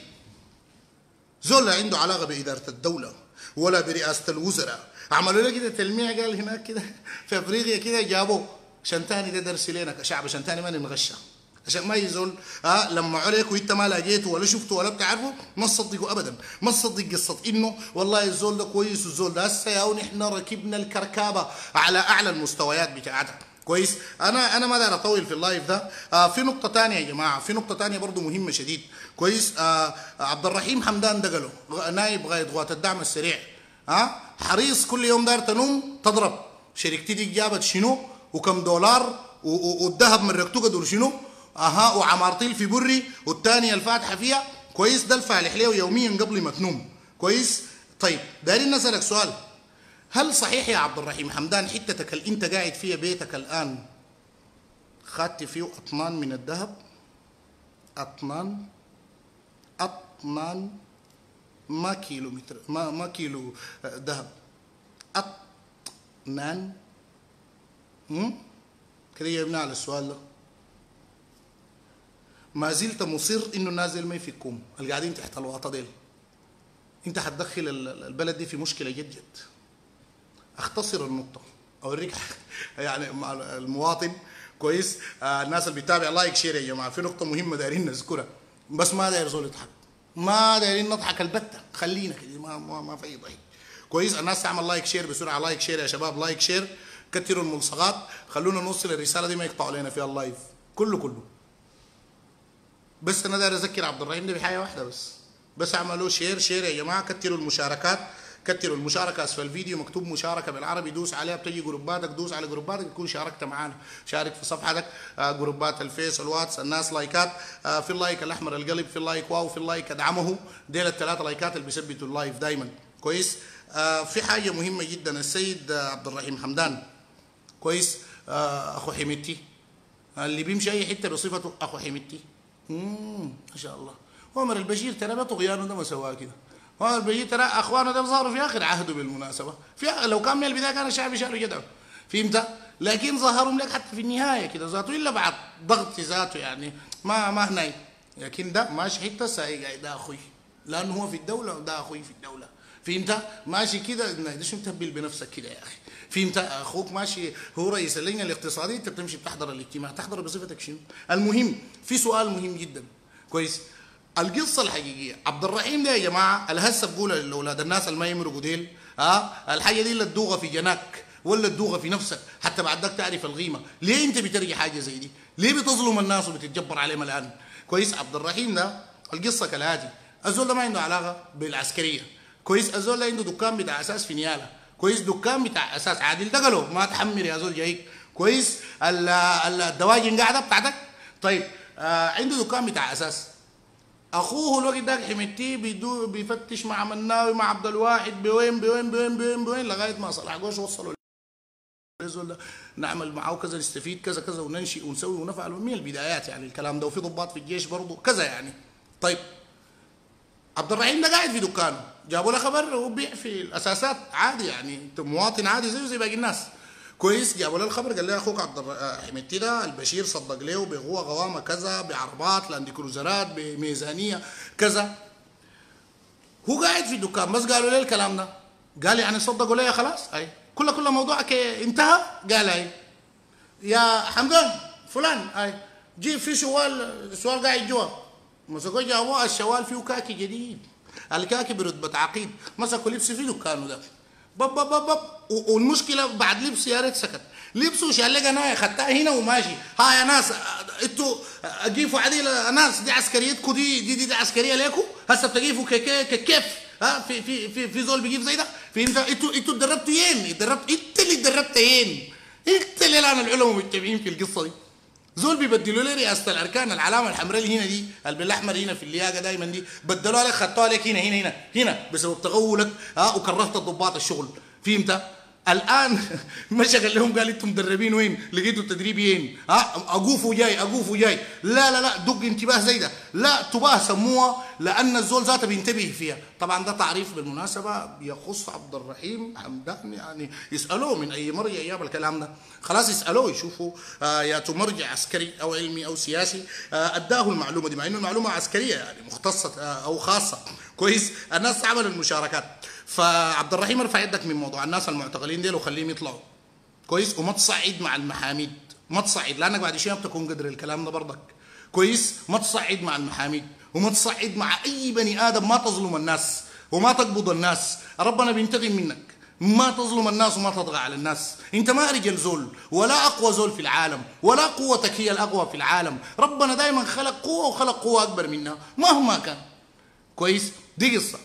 زول لا عنده علاقه باداره الدوله ولا برئاسه الوزراء، عملوا له كده تلميع قال هناك كده في افريقيا كده جابوه عشان ثاني ده درس لنا كشعب عشان ثاني ما ننغشى، عشان ما يزول ها لما عليك وانت ما لقيته ولا شفته ولا بتعرفه ما تصدقوا ابدا، ما تصدق قصه انه والله الزول ده كويس والزول ده هسه يا ونحن ركبنا الكركابه على اعلى المستويات بتاعتها. كويس، انا انا ما داير اطول في اللايف ده. آه في نقطه ثانيه يا جماعه، في نقطه ثانيه برضه مهمه شديد. كويس، آه عبد الرحيم حمدان دقله نائب غايه قوات الدعم السريع، ها حريص كل يوم داير تنوم تضرب شركتي دي جابت شنو وكم دولار والذهب من ركتوكا دول شنو اها وعمارطيل في بري والثانيه الفاتحه فيها. كويس، ده الفالح ليه يوميا قبل ما تنوم. كويس، طيب دايرين نسالك سؤال، هل صحيح يا عبد الرحيم حمدان حتتك اللي انت قاعد فيها بيتك الان خدت فيه اطنان من الذهب؟ اطنان اطنان ما كيلو متر ما ما كيلو ذهب، اطنان. امم كده جايبنا على السؤال ده. ما زلت مصر انه نازل ما يفكهم اللي قاعدين تحت الواطه ديل، انت هتدخل البلد دي في مشكله جد جد. اختصر النقطه اوريك يعني المواطن. كويس، آه الناس اللي بتتابع لايك شير يا جماعه، في نقطه مهمه دايرين نذكرها بس ما داير زول يضحك، ما دايرين نضحك البته، خلينا كده ما ما, ما في ضحك. كويس، الناس تعمل لايك شير بسرعه، لايك شير يا شباب، لايك شير، كتروا الملصقات، خلونا نوصل الرساله دي ما يقطعوا علينا فيها اللايف كله كله. بس انا داير اذكر عبد الرحيم ده بحاجه واحده بس، بس اعملوا شير شير يا جماعه، كتروا المشاركات، كتروا المشاركه اسفل الفيديو مكتوب مشاركه بالعربي، دوس عليها، بتجي جروباتك، دوس على جروباتك تكون شاركت معانا، شارك في صفحتك، آه جروبات الفيس، الواتس، الناس لايكات، آه في اللايك الاحمر القلب، في اللايك واو، في اللايك ادعمه، ديل الثلاثه لايكات اللي بيثبتوا اللايف دايما. كويس، آه في حاجه مهمه جدا السيد آه عبد الرحيم حمدان. كويس، آه اخو حميدتي اللي بيمشي اي حته بصفته اخو حميدتي. امم ما شاء الله، عمر البشير ترى ما طغيانه ده ما سواه كده، عمر البشير ترى اخوانه ده ظهروا في اخر عهده بالمناسبه، في لو كان من البدايه كان الشعب شالوا جدعه، فهمت؟ لكن ظهرهم لك حتى في النهايه كده ذاته الا بعد ضغط ذاته يعني ما ما هناي، لكن ده ماشي حته سايق ده اخوي، لانه هو في الدوله وده اخوي في الدوله، فهمت؟ ماشي كده، ليش متهبل بنفسك كده يا اخي؟ فهمت؟ اخوك ماشي هو رئيس اللجنه الاقتصاديه، انت بتمشي بتحضر الاجتماع، تحضر بصفتك شنو؟ المهم في سؤال مهم جدا. كويس؟ القصه الحقيقيه عبد الرحيم ده يا جماعه اللي هسه بقولها لاولاد الناس اللي ما يمرقوا ديل، ها؟ الحاجه دي لا تدوغها في جناك ولا تدوغها في نفسك حتى بعدك تعرف القيمه، ليه انت بترجي حاجه زي دي؟ ليه بتظلم الناس وبتتجبر عليهم الان؟ كويس؟ عبد الرحيم ده القصه كالاتي، الزول ده ما عنده علاقه بالعسكريه، كويس؟ الزول ده عنده دكان بتاع اساس في نياله، كويس؟ دكان بتاع اساس عادل دقله ما تحمل يا زول جايك، كويس؟ الدواجن قاعده بتاعتك، طيب آه عنده دكان بتاع اساس. اخوه الوقت ده حميدتي بيفتش مع مناوي مع عبد الواحد بوين بوين بوين بوين بوين لغايه ما صلاح جوش وصلوا الزول نعمل معاه كذا، نستفيد كذا كذا، وننشئ ونسوي ونفعل من البدايات يعني الكلام ده، وفي ضباط في الجيش برضه كذا يعني. طيب عبد الرحيم ده قاعد في دكانه، جابوا له خبر وبيع في الاساسات عادي يعني، انت مواطن عادي زيه زي باقي الناس. كويس، جابوا له الخبر قال له اخوك عبد الرحيم ده البشير صدق له بقوه غوامه كذا، بعربات لاند كروزرات، بميزانيه كذا. هو قاعد في دكان بس قالوا له الكلام ده، قال يعني صدقوا لي خلاص، اي كل كل موضوعك انتهى، قال اي يا حمدان فلان اي جيب في شوال، شوال قاعد جوا مسكوا جابوه الشوال فيه كاكي جديد، الكاكي برتبه عقيد، مسكوا لبس في دكانه ده بب بب بب، والمشكله بعد لبس يا ريت سكت، لبسه شالق انا خدتها هنا وماشي، ها يا ناس انتوا جيفوا عديله ناس دي عسكريتكم دي دي دي, دي عسكريه ليكم، هسه بتجيفوا كيف ها في في في في زول بيجيف زي ده، فهمت؟ انتوا انتوا اتدربتوا وين؟ اتدربت انت اللي اتدربت وين؟ انت اللي الان العلماء متبعين في القصه دي. زول بيبدلوا لي رئاسه الاركان، العلامه الحمراء اللي هنا دي، بالاحمر هنا في اللياقه دايما دي، بدلوها لك خطوها لك هنا هنا هنا هنا بسبب تغولك ها وكرهت الضباط الشغل، فهمت؟ الان مشغل لهم قال انتم مدربين وين؟ لقيتوا التدريب وين؟ ها اقوف وجاي اقوف وجاي، لا لا لا دق انتباه زي ده، لا تباه سموها لان الزول ذاته بينتبه فيها، طبعا ده تعريف بالمناسبه يخص عبد الرحيم حمدان يعني يسالوه من اي مرجع جاب الكلام ده، خلاص يسالوه يشوفوا آه يا مرجع عسكري او علمي او سياسي آه اداه المعلومه دي، مع انه المعلومه عسكريه يعني مختصه آه او خاصه، كويس؟ الناس عملوا المشاركات، فعبد الرحيم ارفع يدك من موضوع الناس المعتقلين ديل وخليهم يطلعوا. كويس؟ وما تصعد مع المحاميد، ما تصعد لانك بعد شويه بتكون قدر الكلام ده برضك. كويس؟ ما تصعد مع المحامي وما تصعد مع اي بني ادم، ما تظلم الناس وما تقبض الناس، ربنا بينتقم منك. ما تظلم الناس وما تطغى على الناس، انت ما رجل زول ولا اقوى زول في العالم، ولا قوتك هي الاقوى في العالم، ربنا دائما خلق قوه وخلق قوه اكبر منها مهما كان. كويس؟ دي قصه.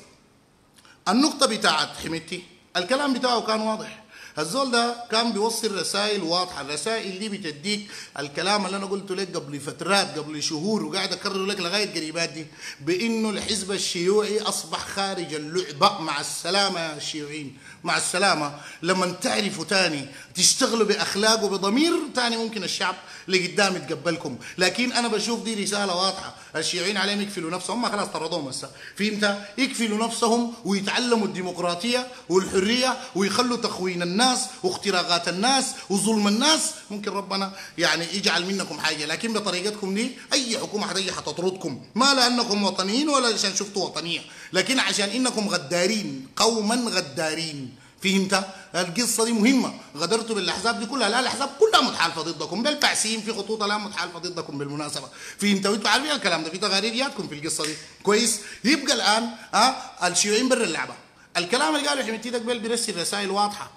النقطه بتاعت حميدتي الكلام بتاعه كان واضح، الزول ده كان بيوصل رسائل واضحه، الرسائل دي بتديك الكلام اللي انا قلته لك قبل فترات قبل شهور وقاعد اكرره لك لغايه قريبات دي، بانه الحزب الشيوعي اصبح خارج اللعبه. مع السلامه يا شيوعيين، مع السلامه. لما تعرفوا تاني تشتغلوا باخلاق وبضمير تاني ممكن الشعب اللي قدام يتقبلكم، لكن انا بشوف دي رساله واضحه، الشيوعيين عليهم يكفلوا نفسهم، ما خلاص طردوهم هسه، فهمت؟ يكفلوا نفسهم ويتعلموا الديمقراطيه والحريه ويخلوا تخوين الناس الناس واختراقات الناس وظلم الناس، ممكن ربنا يعني يجعل منكم حاجه، لكن بطريقتكم دي اي حكومه حتيجي حتطردكم، ما لانكم وطنيين ولا عشان شفتوا وطنيه، لكن عشان انكم غدارين، قوما غدارين، فهمت؟ القصه دي مهمه، غدرتوا بالاحزاب دي كلها، لا الاحزاب كلها متحالفه ضدكم، بالبعثيين في خطوط الان متحالفه ضدكم بالمناسبه، فهمت؟ وانتوا عارفين الكلام ده، في تغريدياتكم في القصه دي، كويس؟ يبقى الان ها الشيوعيين برا اللعبه، الكلام اللي قاله حميدتي ده قبل بيرسل رسائل واضحه،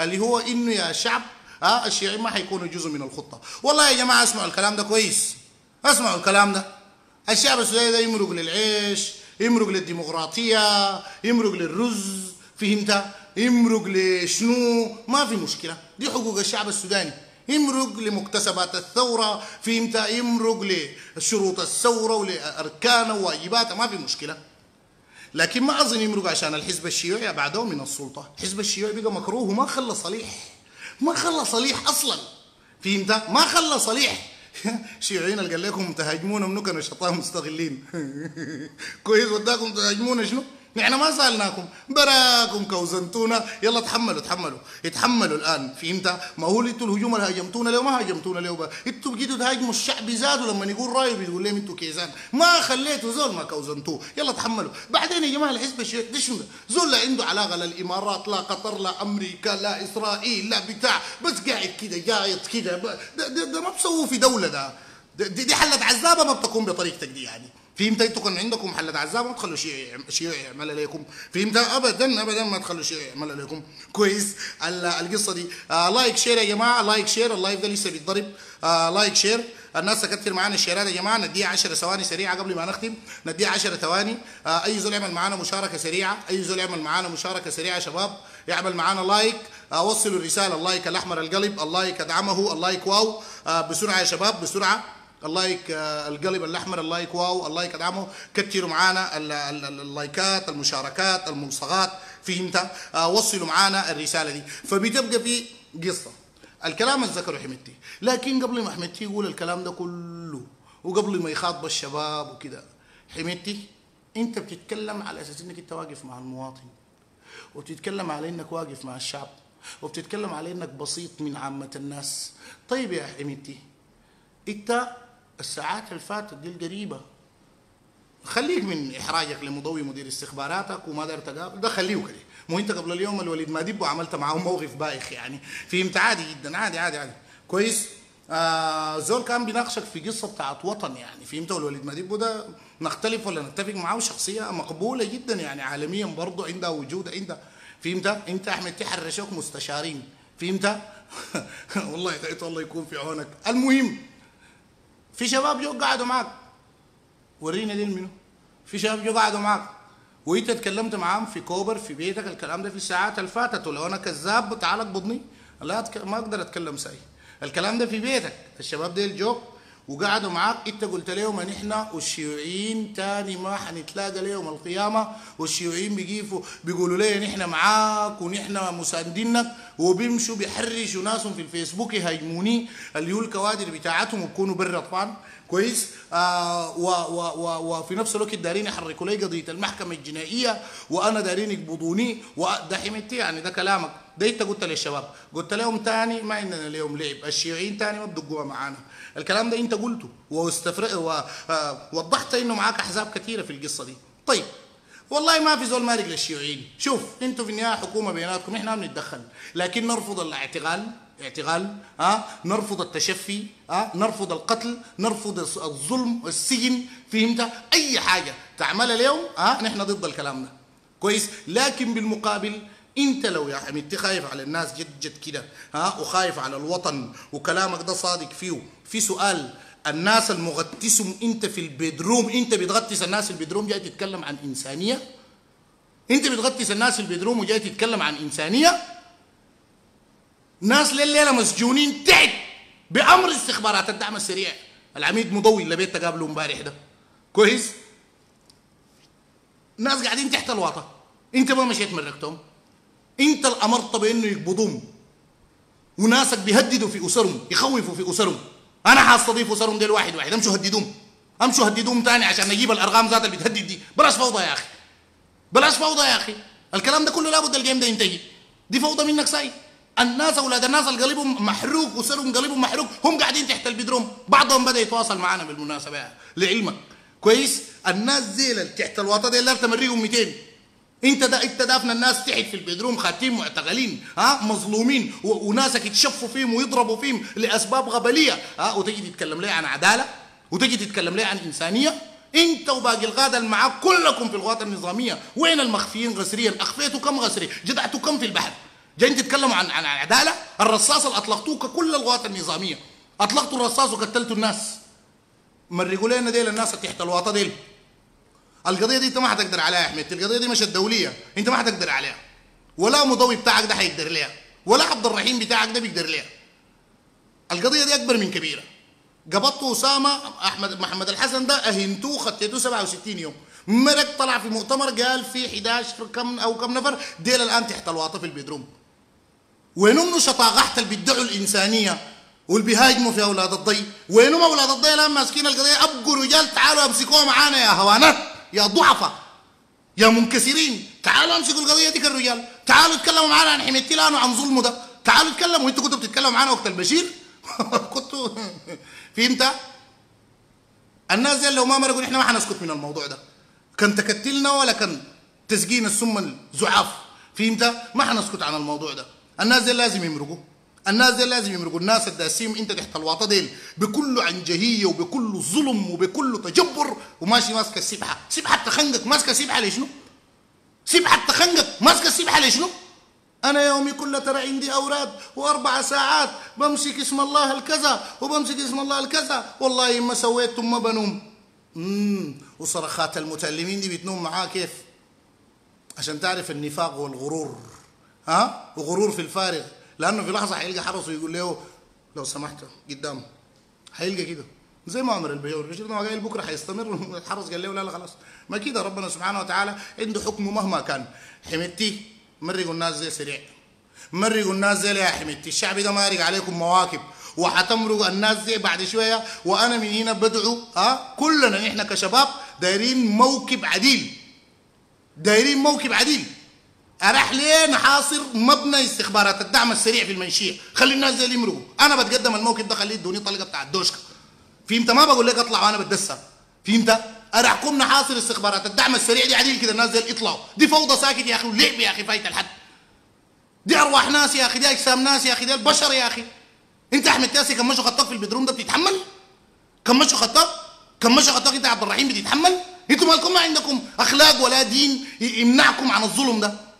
اللي هو انه يا شعب ها الشيعي ما حيكونوا جزء من الخطه. والله يا جماعه اسمعوا الكلام ده كويس، اسمعوا الكلام ده، الشعب السوداني ده يمرق للعيش، يمرق للديمقراطيه، يمرق للرز، فهمت؟ يمرق لشنو؟ ما في مشكله، دي حقوق الشعب السوداني، يمرق لمكتسبات الثوره، فهمت؟ يمرق لشروط الثوره ولاركانه وواجباتها، ما في مشكله، لكن ما اظن يمرق عشان الحزب الشيوعي ابعدوه من السلطه، الحزب الشيوعي بقى مكروه وما خلى صليح، ما خلى صليح اصلا، فهمت؟ ما خلى صليح. شيوعيين اللي قال لكم تهاجمونا منو كانوا شطان مستغلين. كويس، وداكم تهاجمونا شنو؟ نحن ما سالناكم، براكم كوزنتونا، يلا تحملوا تحملوا، اتحملوا الان، فهمت؟ ما هو انتوا الهجوم اللي هاجمتونا ليه ما هاجمتونا ليه، انتوا بقيتوا تهاجموا الشعب زادوا لما يقول رايه بتقول لهم انتوا كيزان، ما خليتوا زول ما كوزنتوه، يلا تحملوا، بعدين يا جماعه الحزب الشيوعي ده شنو ده؟ زول لا عنده علاقه لا الامارات لا قطر لا امريكا لا اسرائيل لا بتاع، بس قاعد كده جايط كده، ده, ده, ده ما بسووه في دوله ده، دي, دي حلة عزابه ما بتكون بطريقتك دي يعني. فهمت؟ انتوا كان عندكم حلة عزابه ما تخلوا شيوعي يعملها ليكم، فهمت؟ ابدا ابدا ما تخلوا شيوعي يعملها ليكم، كويس؟ القصه دي، آه لايك شير يا جماعه، لايك شير، اللايف ده لسه بيتضرب، آه لايك شير، الناس تكتر معانا الشيرات يا جماعه، نديها عشر ثواني سريعه قبل ما نختم، نديها عشر ثواني، آه اي زول يعمل معانا مشاركه سريعه، اي زول يعمل معانا مشاركه سريعه يا شباب، يعمل معانا لايك، آه وصلوا الرساله، اللايك الاحمر القلب، اللايك ادعمه، اللايك واو، آه بسرعه يا شباب بسرعه، اللايك القلب الاحمر، اللايك واو، اللايك ادعمه، كتروا معانا اللايكات، المشاركات، الملصقات، فهمت؟ وصلوا معانا الرساله دي، فبتبقى في قصه. الكلام اللي ذكره حميدتي، لكن قبل ما حميدتي يقول الكلام ده كله وقبل ما يخاطب الشباب وكده، حميدتي انت بتتكلم على اساس انك انت واقف مع المواطن، وبتتكلم على انك واقف مع الشعب، وبتتكلم على انك بسيط من عامه الناس. طيب يا حميدتي، انت الساعات اللي فاتت دي القريبة خليك من إحراجك لمضوي مدير استخباراتك وما دار تقابل ده، خليه كده، مو أنت قبل اليوم الوليد ما دب وعملت معاه موقف بايخ يعني، فهمت؟ عادي جدا، عادي عادي عادي، كويس؟ آه زول كان بيناقشك في قصة بتاعت وطن يعني، فهمت؟ والوليد مديبو ده نختلف ولا نتفق معاه، شخصية مقبولة جدا يعني عالميا برضه، عندها وجود عندها، فهمت؟ أنت أحمد تحرشوك مستشارين، فهمت؟ والله الله يكون في عونك. المهم في شباب جو قعدوا معاك، ورينا دي منو؟ في شباب جو قعدوا معاك وانت اتكلمت معاهم في كوبر في بيتك، الكلام ده في الساعات اللي فاتت، ولو انا كذاب تعال اقبضني، لا أتك... ما اقدر اتكلم ساي، الكلام ده في بيتك، الشباب ديل جو وقعدوا معاك، انت قلت لهم ان احنا والشيوعيين تاني ما حنتلاقى ليوم القيامه، والشيوعيين بيجيفوا بيقولوا لي ان احنا معاك ونحن مساندينك، وبيمشوا بيحرشوا ناسهم في الفيسبوك يهاجموني اللي هو الكوادر بتاعتهم، وبكونوا برا طبعا، كويس؟ آه و و و وفي نفس الوقت دارين يحركوا لي قضيه المحكمه الجنائيه، وانا دارين يقبضوني، وده حميدتي يعني، ده كلامك ده انت قلت للشباب، قلت لهم تاني ما عندنا اليوم لعب، الشيوعيين تاني ما بدقوها معانا، الكلام ده انت قلته واستفرق ووضحت انه معاك احزاب كثيره في القصه دي. طيب والله ما في زول مارق للشيوعيين، شوف انتوا في النهايه حكومه بيناتكم، احنا ما بنتدخل، لكن نرفض الاعتقال اعتقال، ها نرفض التشفي، ها نرفض القتل، نرفض الظلم، السجن، فهمت؟ اي حاجه تعملها اليوم ها نحن ضد الكلام ده كويس. لكن بالمقابل انت لو يا حميدتي خايف على الناس جد جد كده، ها وخايف على الوطن وكلامك ده صادق فيه، في سؤال الناس المغتسهم انت في البيدروم، انت بتغطس الناس في البيدروم جاي تتكلم عن انسانيه؟ انت بتغطس الناس في البيدروم وجاي تتكلم عن انسانيه؟ ناس ليلة مسجونين تحت بامر استخبارات الدعم السريع، العميد مضوي اللي بيت قابله امبارح ده كويس. ناس قاعدين تحت الواطه، انت ما مشيت مرقتهم، انت اللي امرت بانه يقبضوهم، وناسك بيهددوا في اسرهم، يخوفوا في اسرهم. انا حاستضيف اسرهم ديل واحد واحد، امشوا هددوهم، امشوا هددوهم تاني عشان اجيب الارقام ذات اللي بتهدد دي. بلاش فوضى يا اخي، بلاش فوضى يا اخي، الكلام ده كله لابد الجيم ده ينتهي. دي فوضى منك ساي. الناس اولاد الناس اللي قلبهم محروق وسرهم قلبهم محروق هم قاعدين تحت البيدروم، بعضهم بدا يتواصل معنا بالمناسبه لعلمك كويس. الناس زي تحت الواطه دي اللي تمريهم مئتين، انت دا انت دافن الناس تحت في البيدروم خاتين معتقلين، ها مظلومين، وناسك يتشفوا فيهم ويضربوا فيهم لاسباب غبليه، ها وتجي تتكلم لي عن عداله، وتجي تتكلم لي عن انسانيه. انت وباقي القاده اللي معاك كلكم في القوات النظاميه، وين المخفيين غسريا؟ اخفيتوا كم غسري؟ جدعتوا كم في البحر؟ جايين تتكلموا عن عن عداله؟ الرصاص اللي اطلقتوه ككل القوات النظاميه، اطلقتوا الرصاص وقتلتوا الناس. مرقوا لنا ديل الناس تحت الواطه ديل. القضيه دي انت ما حتقدر عليها يا حميدتي، القضيه دي مش الدوليه، انت ما حتقدر عليها. ولا مضوي بتاعك ده حيقدر ليها، ولا عبد الرحيم بتاعك ده بيقدر ليها. القضيه دي اكبر من كبيره. قبضتوا اسامه احمد محمد الحسن ده، اهنتوه خطيتوه سبعة وستين يوم. مرق طلع في مؤتمر قال في احد عشر كم او كم نفر ديل الان تحت الواطه في البيدروم. وينهم شطاقحت اللي بيدعوا الانسانيه واللي بيهاجموا في اولاد الضي؟ وينهم اولاد الضي الان ماسكين القضيه؟ ابقوا رجال تعالوا امسكوها معانا يا هوانات، يا ضعفاء، يا منكسرين، تعالوا امسكوا القضيه دي كالرجال، تعالوا اتكلموا معانا عن حميدتي الان وعن ظلمه ده، تعالوا اتكلموا. انتوا كنتوا بتتكلموا معانا وقت البشير؟ كنتوا فهمت؟ الناس دي لو ما مرقوا احنا ما حنسكت من الموضوع ده، كان تكتلنا ولا كان تسقينا السم الزعاف، فهمت؟ ما حنسكت عن الموضوع ده. الناس دي لازم يمرقوا، الناس دي لازم يمرقوا، الناس الداسين انت تحت الواطه ديل بكل عنجهيه وبكل ظلم وبكل تجبر، وماشي ماسكه السبحه، سبحه تخنقك، ماسكه سبحه لشنو؟ سبحه تخنقك، ماسكه سبحه لشنو؟ انا يومي كله ترى عندي اوراد واربع ساعات بمسك اسم الله الكذا وبمسك اسم الله الكذا، والله ما سويت ما بنوم. امم وصرخات المتألمين دي بتنوم معاه كيف؟ عشان تعرف النفاق والغرور، ها؟ وغرور في الفارغ، لانه في لحظه هيلقى حرسه يقول له لو سمحت قدامه، هيلقى كده زي ما امر البشير، البشير ده قايل بكره هيستمر. الحرس قال له لا لا خلاص، ما كده ربنا سبحانه وتعالى عنده حكمه مهما كان. حميدتي مرقوا الناس زي سريع، مرقوا الناس زي يا حميدتي، الشعب ده مارق عليكم مواكب، وحتمرقوا الناس زي بعد شويه. وانا من هنا بدعو ها كلنا احنا كشباب دايرين موكب عديل، دايرين موكب عديل. أرح ليه نحاصر مبنى استخبارات الدعم السريع في المنشية، خلي الناس زي اللي يمرقوا. أنا بتقدم الموكب ده، خليه يدوني طلقة بتاع الدوشكة، فهمت؟ ما بقول لك اطلع وأنا بتدسر، فهمت؟ أرحكم نحاصر استخبارات الدعم السريع دي عديل كده، الناس زي اللي يطلعوا. دي فوضى ساكت يا أخي، ولعب يا أخي فايت الحد. دي أرواح ناس يا أخي، دي أجسام ناس يا أخي، دي البشر يا أخي. أنت أحمد تاسي كم مشوا خطاك في البيدروم ده بتتحمل؟ كم مشوا خطاك؟ كم مشوا خطاك أنت يا عبد الرحيم بتتحمل؟ أنتوا مالكم ما عندكم أخلاق ولا دين يمنعكم عن الظلم ده.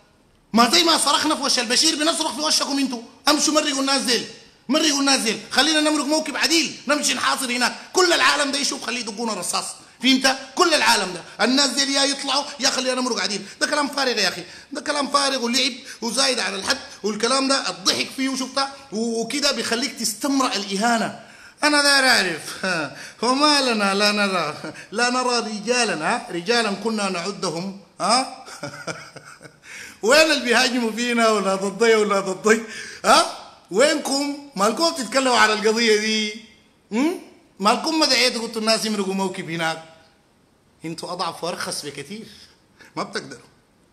ما زي ما صرخنا في وش البشير بنصرخ في وشكم انتوا، امشوا مرقوا الناس ديل، مرقوا الناس ديل، خلينا نمرق موكب عديل، نمشي نحاصر هناك، كل العالم ده يشوف خليه يدقونا رصاص، فهمت؟ كل العالم ده، الناس ديل يا يطلعوا يا خلينا نمرق عديل، ده كلام فارغ يا اخي، ده كلام فارغ ولعب وزايد على الحد، والكلام ده الضحك فيه شفته وكده بيخليك تستمرأ الاهانه. انا داير اعرف وما لنا لا نرى لا نرى رجالا رجالا كنا نعدهم، ها؟ وين اللي بيهاجموا فينا ولا ضدي ولا ضدي؟ ها؟ وينكم؟ مالكم بتتكلموا على القضية دي؟ امم؟ مالكم ما دعيتوا قلتوا الناس يمرقوا موكب هناك؟ انتوا أضعف وأرخص بكثير، ما بتقدروا،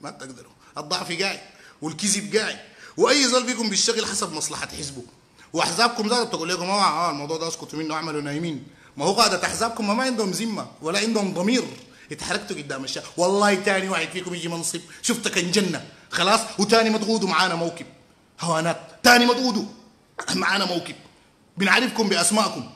ما بتقدروا، الضعف قاعد والكذب قاعد، وأي زول فيكم بيشتغل حسب مصلحة حزبه، وأحزابكم ذاتها بتقول لكم أوعى الموضوع ده اسكتوا منه اعملوا نايمين، ما هو قاعدة أحزابكم ما, ما عندهم ذمة ولا عندهم ضمير، اتحركتوا قدام الشعب، والله تاني واحد فيكم يجي منصب، شفتك كان جنة خلاص، وتاني ما تقودوا معانا موكب هوانات، تاني ما تقودوا، معانا موكب، بنعرفكم باسمائكم،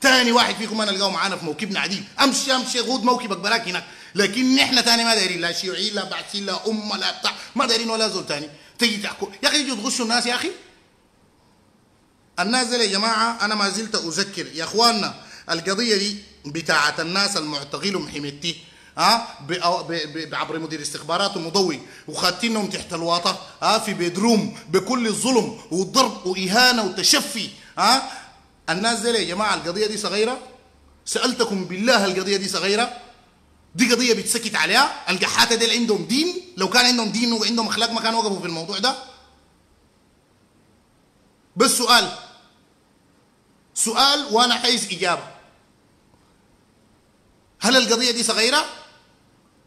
تاني واحد فيكم انا القاه معانا في موكبنا عديل، امشي امشي غوض موكبك براك هناك، لكن نحن تاني ما دايرين لا شيوعي لا بعثي لا امه لا بتاع، ما دايرين ولا زول تاني، تيجي تحكوا يا اخي يجوا تغشوا الناس يا اخي. الناس دي يا جماعه انا ما زلت اذكر يا اخواننا القضيه دي بتاعت الناس المعتقلهم حميدتي ها عبر مدير استخبارات ومضوي وخاتينهم تحت الواطه ها في بيدروم بكل الظلم والضرب واهانه وتشفي ها. الناس دي يا جماعه القضيه دي صغيره؟ سالتكم بالله القضيه دي صغيره؟ دي قضيه بتسكت عليها؟ الجحاته دي عندهم دين؟ لو كان عندهم دين وعندهم اخلاق ما كانوا وقفوا في الموضوع ده. بس سؤال سؤال وانا عايز اجابه. هل القضيه دي صغيره؟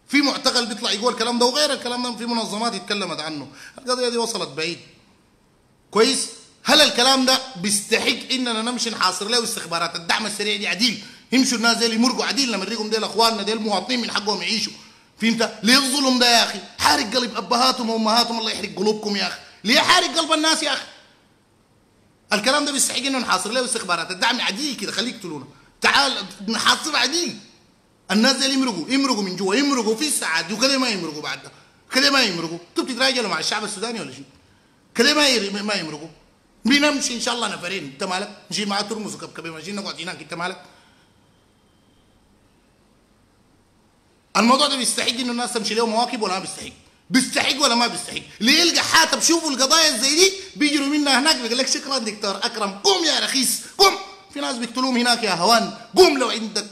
في معتقل بيطلع يقول الكلام ده وغير الكلام ده، في منظمات اتكلمت عنه، القضيه دي وصلت بعيد. كويس؟ هل الكلام ده بيستحق اننا نمشي نحاصر له استخبارات الدعم السريع دي عديل؟ يمشوا الناس دي يمرقوا عديل لما نريكم ديل اخواننا ديل مواطنين من حقهم يعيشوا. فهمت؟ ليه الظلم ده يا اخي؟ حارق قلب ابهاتهم وامهاتهم، الله يحرق قلوبكم يا اخي، ليه حارق قلب الناس يا اخي؟ الكلام ده بيستحق انه نحاصر له استخبارات الدعم عديل كده، خليك تلونا، تعال نحاصر عديل. الناس دي يمرقوا يمرقوا من جوا، يمرقوا في الساعات دي وكده ما يمرقوا بعد ده، كده ما يمرقوا، انتوا بتتراجعوا مع الشعب السوداني ولا شو؟ كده ما ما يمرقوا. بنمشي ان شاء الله نفرين، انت مالك؟ نجي معاه ترمز وكبكبه، ماشي نقعد هناك، انت مالك؟ الموضوع ده بيستحق انه الناس تمشي له مواكب ولا ما بيستحق؟ بيستحق ولا ما بيستحق؟ ليه الجحاته بشوفوا القضايا زي دي بيجروا منها هناك بيقول لك شكرا دكتور اكرم، قوم يا رخيص قوم، في ناس بيقتلوهم هناك يا هوان، قوم لو عندك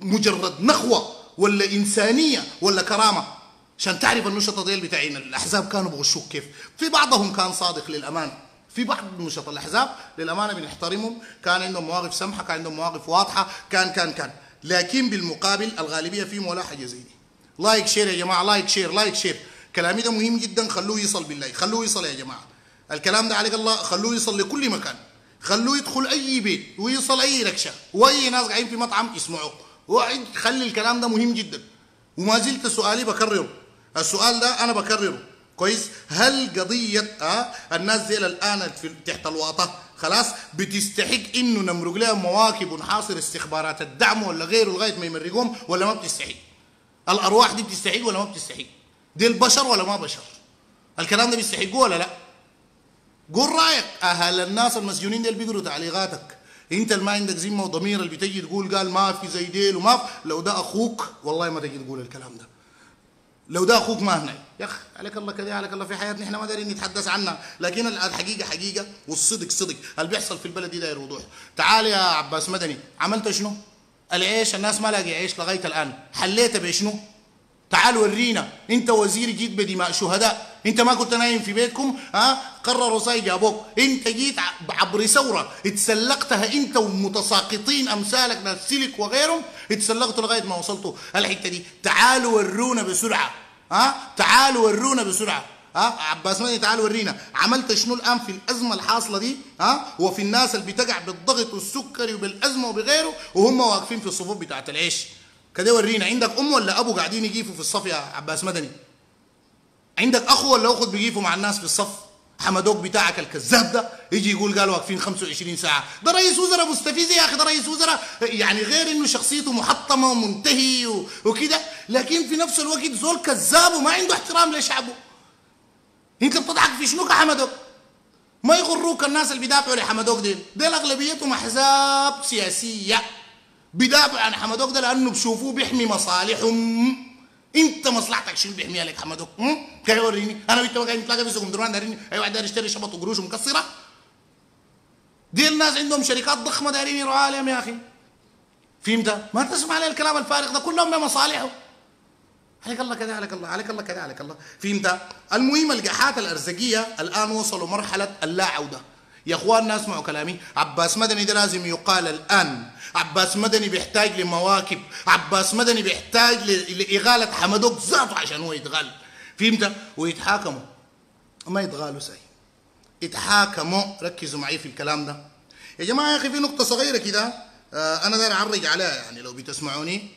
مجرد نخوه ولا انسانيه ولا كرامه. عشان تعرف النشطه ديل بتاعين الاحزاب كانوا بغشوك كيف، في بعضهم كان صادق للامانه، في بعض نشطاء الاحزاب للامانه بنحترمهم، كان عندهم مواقف سمحه، كان عندهم مواقف واضحه، كان كان كان، لكن بالمقابل الغالبيه فيهم ولا حاجه زي دي. لايك شير يا جماعه، لايك شير لايك شير، كلامي ده مهم جدا، خلوه يصل بالله، خلوه يصل يا جماعه، الكلام ده عليك الله، خلوه يصل لكل مكان، خلوه يدخل اي بيت ويصل اي ركشه واي ناس قاعدين في مطعم يسمعوه، خلي الكلام ده مهم جدا. وما زلت سؤالي بكرره، السؤال ده انا بكرره كويس، هل قضيه آه الناس دي الان تحت الواطه خلاص بتستحق انه نمرق لها مواكب ونحاصر استخبارات الدعم ولا غيره لغايه ما يمرقوهم ولا ما بتستحق؟ الارواح دي بتستحق ولا ما بتستحق؟ دي البشر ولا ما بشر؟ الكلام ده بيستحقوه ولا لا؟ قول رايك. اهل الناس المسجونين ديل بيقروا تعليقاتك، انت اللي ما عندك ذمه وضمير اللي بتجي تقول قال ما في زي ديل وما في. لو ده اخوك والله ما تجي تقول الكلام ده، لو ده اخوك ما هنا يا اخي عليك الله كده، عليك الله في حياتنا احنا ما دايرين نتحدث عنها، لكن الحقيقه حقيقه والصدق صدق، اللي بيحصل في البلد دي داير وضوح. تعال يا عباس مدني، عملت شنو؟ العيش الناس ما لاقي عيش لغايه الان، حليت بشنو؟ تعال ورينا، انت وزير جيت بدماء شهداء، انت ما كنت نايم في بيتكم ها قرروا ساي جابوك، انت جيت عبر ثوره اتسلقتها انت ومتساقطين امثالك ناس سلك وغيرهم، اتسلقتوا لغايه ما وصلتوا الحته دي، تعالوا ورونا بسرعه ها، تعالوا ورونا بسرعه ها عباس مدني، تعال ورينا عملت شنو الان في الازمه الحاصله دي ها، وفي الناس اللي بتقع بالضغط والسكري وبالازمه وبغيره وهم واقفين في الصفوف بتاعت العيش كده، ورينا عندك ام ولا ابو قاعدين يجيفوا في الصف يا عباس مدني؟ عندك اخو ولا اخت بيجيفوا مع الناس في الصف؟ حمدوك بتاعك الكذاب ده يجي يقول قالوا واقفين خمسة وعشرين ساعه، ده رئيس وزراء مستفز يا اخي، ده رئيس وزراء يعني غير انه شخصيته محطمه ومنتهي وكده، لكن في نفس الوقت زول كذاب وما عنده احترام لشعبه. انت بتضحك في شنو يا حمدوك؟ ما يغروك الناس اللي بيدافعوا لحمدوك ديل، ديل اغلبيتهم احزاب سياسيه بيدافع عن حمدوك ده لانه بشوفوه بيحمي مصالحهم. انت مصلحتك شنو بيحميها لك حمدوك؟ كده وريني، انا وانت قاعدين نتلاقى في سوق درمان دارين اي واحد داير يشتري شبط وقروش مكسره. دي الناس عندهم شركات ضخمه دايرين يروحوا عليهم يا اخي. فهمت؟ ما تسمع لي الكلام الفارغ ده، كلهم بمصالحهم. عليك الله كده، عليك الله، عليك الله كده، عليك الله. فهمت؟ المهم الجحات الارزقيه الان وصلوا مرحله اللا عوده. يا اخواننا اسمعوا كلامي، عباس مدني ده لازم يقال الان، عباس مدني بيحتاج لمواكب، عباس مدني بيحتاج لإغالة حمدوك ذاته عشان هو يتغال، فهمت؟ ويتحاكموا، ما يتغالوا ساي، يتحاكموا، ركزوا معي في الكلام ده. يا جماعة يا أخي في نقطة صغيرة كده آه أنا داير أعرج عليها، يعني لو بتسمعوني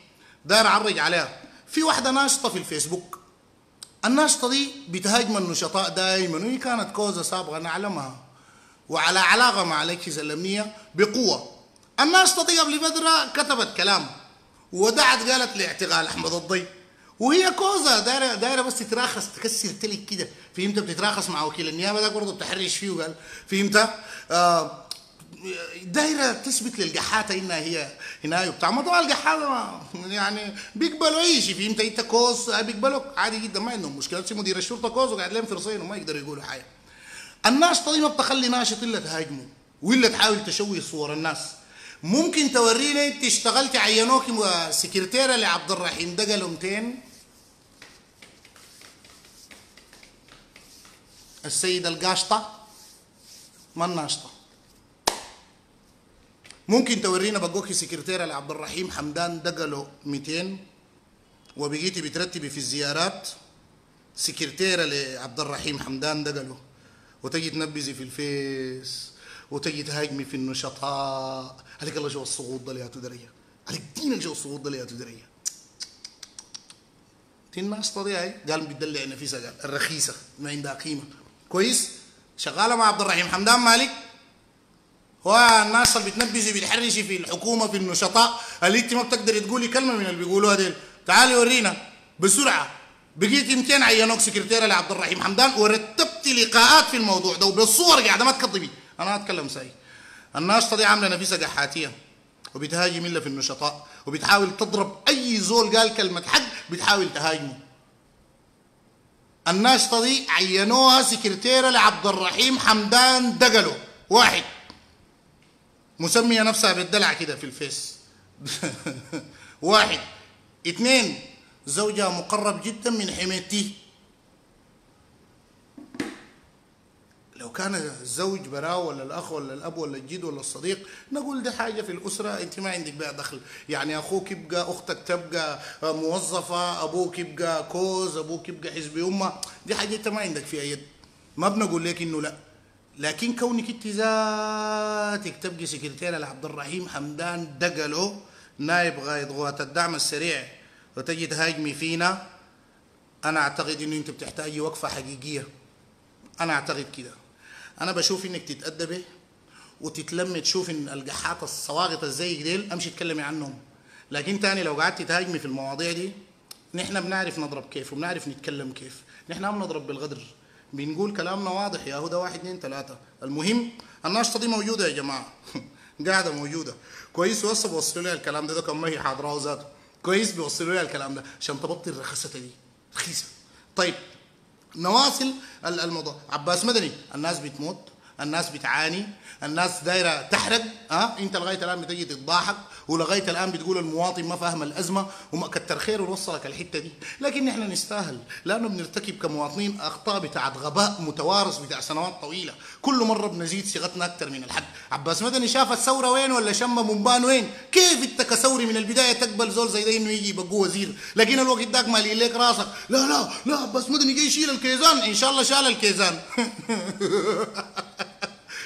داير أعرج عليها، في واحدة ناشطة في الفيسبوك، الناشطة دي بتهاجم النشطاء دايما، وهي كانت كوزة سابقة أنا أعلمها، وعلى علاقة مع الأجهزة الأمنية بقوة. أما أستطيع قبل فترة كتبت كلام ودعت قالت لاعتقال أحمد الضي، وهي كوزة دايرة دايرة بس تتراخص تكسر تلك كده، فهمت؟ بتتراخص مع وكيل النيابة ده برضه بتحرش فيه وقال، فهمت؟ آه دايرة تثبت للجحاتة انها هي هنا وبتاع. ما طبعا الجحاتة يعني بيقبلوا اي شيء، فهمت؟ انت كوز بيقبلوك عادي جدا، ما عندهم مشكلة. مدير الشرطة كوز وقاعد لهم فرصين وما يقدروا يقولوا حاجة. الناشطة دي ما بتخلي ناشط الا تهاجمه والا تحاول تشوه صور الناس. ممكن تورينا انت اشتغلتي عينوكي سكرتيرة لعبد الرحيم دقلو مئتين، السيدة القاشطة ما الناشطة. ممكن تورينا بقوكي سكرتيرة لعبد الرحيم حمدان دقلو مئتين، وبقيتي بترتبي في الزيارات سكرتيرة لعبد الرحيم حمدان دقلو، وتجي تنبزي في الفيس وتجي تهاجمي في النشطاء. عليك الله جو الصعود ده لياتو دريه، عليك دينك جو الصعود ده لياتو دريه. دي الناشطه دي هاي قال بتدلع نفسها، قال الرخيصه ما عندها قيمه. كويس؟ شغاله مع عبد الرحيم حمدان مالك. هو الناس اللي بتنبزي بتحرشي في الحكومه في النشطاء اللي انت ما بتقدري تقولي كلمه من اللي بيقولوها ديل، تعالي ورينا بسرعه. بقيت مئتين عينوك سكرتيره لعبد الرحيم حمدان، ورتبت لقاءات في الموضوع ده وبالصور قاعده ما تكذبي. أنا هتكلم ساي. الناشطة دي عاملة نفسها جحاتية وبتهاجم إلا في النشطاء، وبتحاول تضرب أي زول قال كلمة حق بتحاول تهاجمه. الناشطة دي عينوها سكرتيرة لعبد الرحيم حمدان دقلو واحد، مسمية نفسها بالدلع كده في الفيس واحد. اثنين، زوجها مقرب جدا من حميدتي. لو كان الزوج براه ولا الاخ ولا الاب ولا الجد ولا الصديق نقول ده حاجه في الاسره انت ما عندك بقى دخل، يعني اخوك يبقى، اختك تبقى موظفه، ابوك يبقى كوز، ابوك يبقى حزب امه، دي حاجه انت ما عندك فيها يد، ما بنقول لك انه لا. لكن كونك انت ذاتك تبقي سكرتيره لعبد الرحيم حمدان دقلو نائب غايد قوات الدعم السريع وتجي تهاجمي فينا، انا اعتقد انه انت بتحتاجي وقفه حقيقيه. انا اعتقد كده. أنا بشوف إنك تتأدبي وتتلمي تشوف إن الجحاطة الصواغطة زي ديل أمشي تكلمي عنهم، لكن تاني لو قعدتي تهاجمي في المواضيع دي، نحن بنعرف نضرب كيف وبنعرف نتكلم كيف، نحن عم نضرب بالغدر، بنقول كلامنا واضح يا هدى واحد اثنين ثلاثة، المهم الناشطة دي موجودة يا جماعة، قاعدة موجودة، كويس؟ وهسه بوصلوا لها الكلام ده، ده كان ما هي حاضرة وذاته، كويس؟ بيوصلوا لها الكلام ده عشان تبطل الرخصة دي، رخيصة. طيب نواصل الموضوع. عباس مدني، الناس بتموت، الناس بتعاني، الناس دايره تحرق، ها؟ انت لغايه الان بتجي تتضاحك ولغايه الان بتقول المواطن ما فاهم الازمه وكتر خيره وصلك الحته دي، لكن احنا نستاهل لانه بنرتكب كمواطنين اخطاء بتاعت غباء متوارث بتاع سنوات طويله، كل مره بنزيد صيغتنا اكثر من الحد. عباس مدني شاف الثوره وين ولا شم منبان وين؟ كيف انت كثوري من البدايه تقبل زول زي ده انه يجي يبقى وزير؟ لكن الوقت داك مالي ليك راسك، لا لا لا عباس مدني جاي يشيل الكيزان، ان شاء الله شال الكيزان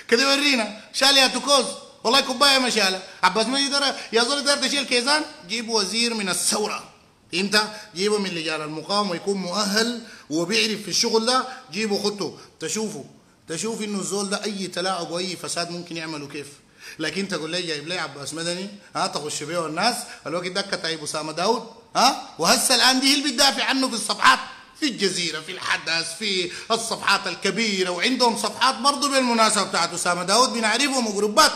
كده ورينا شال يا توكوز، والله كوبايه ما شالها. عباس ما يقدر يا زول يقدر تشيل كيزان، جيب وزير من الثوره، امتى؟ جيبه من لجان المقاومه ويكون مؤهل وبيعرف في الشغل ده، جيبه خطه تشوفه تشوف انه الزول ده اي تلاعب واي فساد ممكن يعمله كيف. لكن تقول لي جايب لي عباس مدني، ها تخش بيه والناس الوقت ده كتايب اسامه داود، ها؟ وهسه الان دي اللي بتدافع عنه في الصفحات، في الجزيرة، في الحدث، في الصفحات الكبيرة، وعندهم صفحات برضه بالمناسبة بتاعت أسامة داود بنعرفهم وجروبات.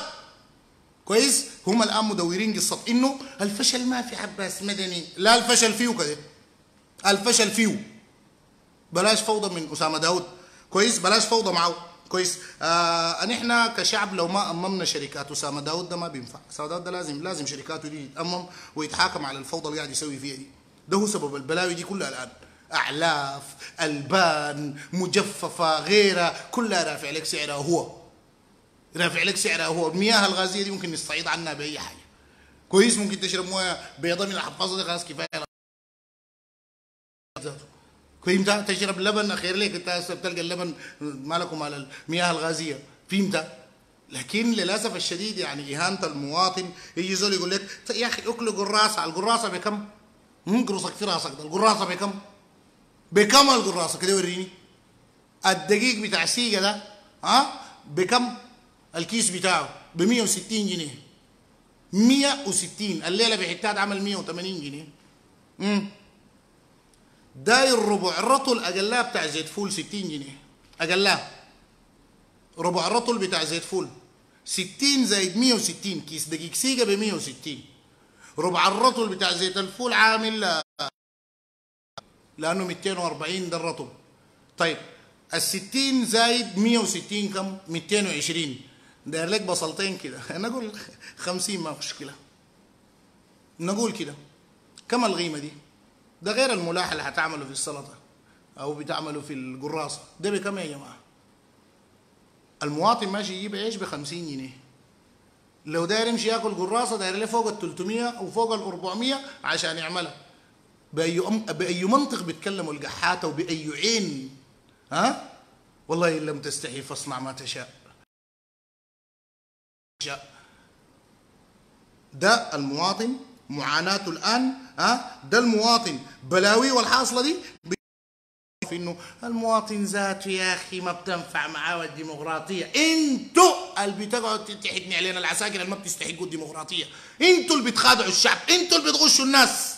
كويس؟ هم الآن مدورين قصة إنه الفشل ما في عباس مدني، لا الفشل فيه كده. الفشل فيه. بلاش فوضى من أسامة داود، كويس؟ بلاش فوضى معه، كويس؟ آه نحن كشعب لو ما أممنا شركات أسامة داود ده ما بينفع، أسامة داود ده لازم لازم شركاته دي يتأمم ويتحاكم على الفوضى اللي قاعد يسوي فيها دي. ده هو سبب البلاوي دي كلها الآن. أعلاف، ألبان، مجففة، غيرها، كلها رافع لك سعرها هو. رافع لك سعرها هو، المياه الغازية دي ممكن نستعيض عنها بأي حاجة. كويس؟ ممكن تشرب موية بيضاء من الحفاظة دي خلاص كفاية. فهمتها؟ تشرب لبن خير لك، أنت بتلقى اللبن مالك ومال المياه الغازية، فهمتها؟ لكن للأسف الشديد يعني إهانة المواطن، يجي زول يقول لك يا أخي أكل قراصة، القراصة بكم؟ قرصك في راسك ده، القراصة بكم؟ بكم القراصه كده وريني الدقيق بتاع السيجه ده، ها؟ بكم؟ الكيس بتاعه ب مية وستين جنيه، مية وستين الليله بحتات عمل مية وتمانين جنيه. امم داير ربع الرطل اجلاه بتاع زيت فول ستين جنيه، اجلاه ربع الرطل بتاع زيت فول ستين زائد مية وستين، كيس دقيق سيجا ب مية وستين، ربع الرطل بتاع زيت الفول عامل لانه ميتين واربعين ده الرطل. طيب ال ستين زائد مية وستين كم؟ ميتين وعشرين. داير لك بصلتين كده، نقول خمسين ما مشكله، نقول كده. كم القيمه دي؟ ده غير الملاح اللي هتعمله في السلطه او بتعمله في القراصه، ده بكم يا جماعه؟ المواطن ماشي يجيب عيش ب خمسين جنيه، لو داير يمشي ياكل قراصه داير له فوق ال تلتمية وفوق ال اربعمية عشان يعملها. باي باي منطق بيتكلموا الجحاته وباي عين؟ ها؟ والله ان لم تستحي فاصنع ما تشاء. ده المواطن معاناته الان، ها؟ ده المواطن بلاوي، والحاصله دي في انه المواطن ذاته يا اخي ما بتنفع معاه الديمقراطيه. انتوا اللي بتقعدوا تحدني علينا العساكر اللي ما بتستحقوا الديمقراطيه، انتوا اللي بتخادعوا الشعب، انتوا اللي بتغشوا الناس،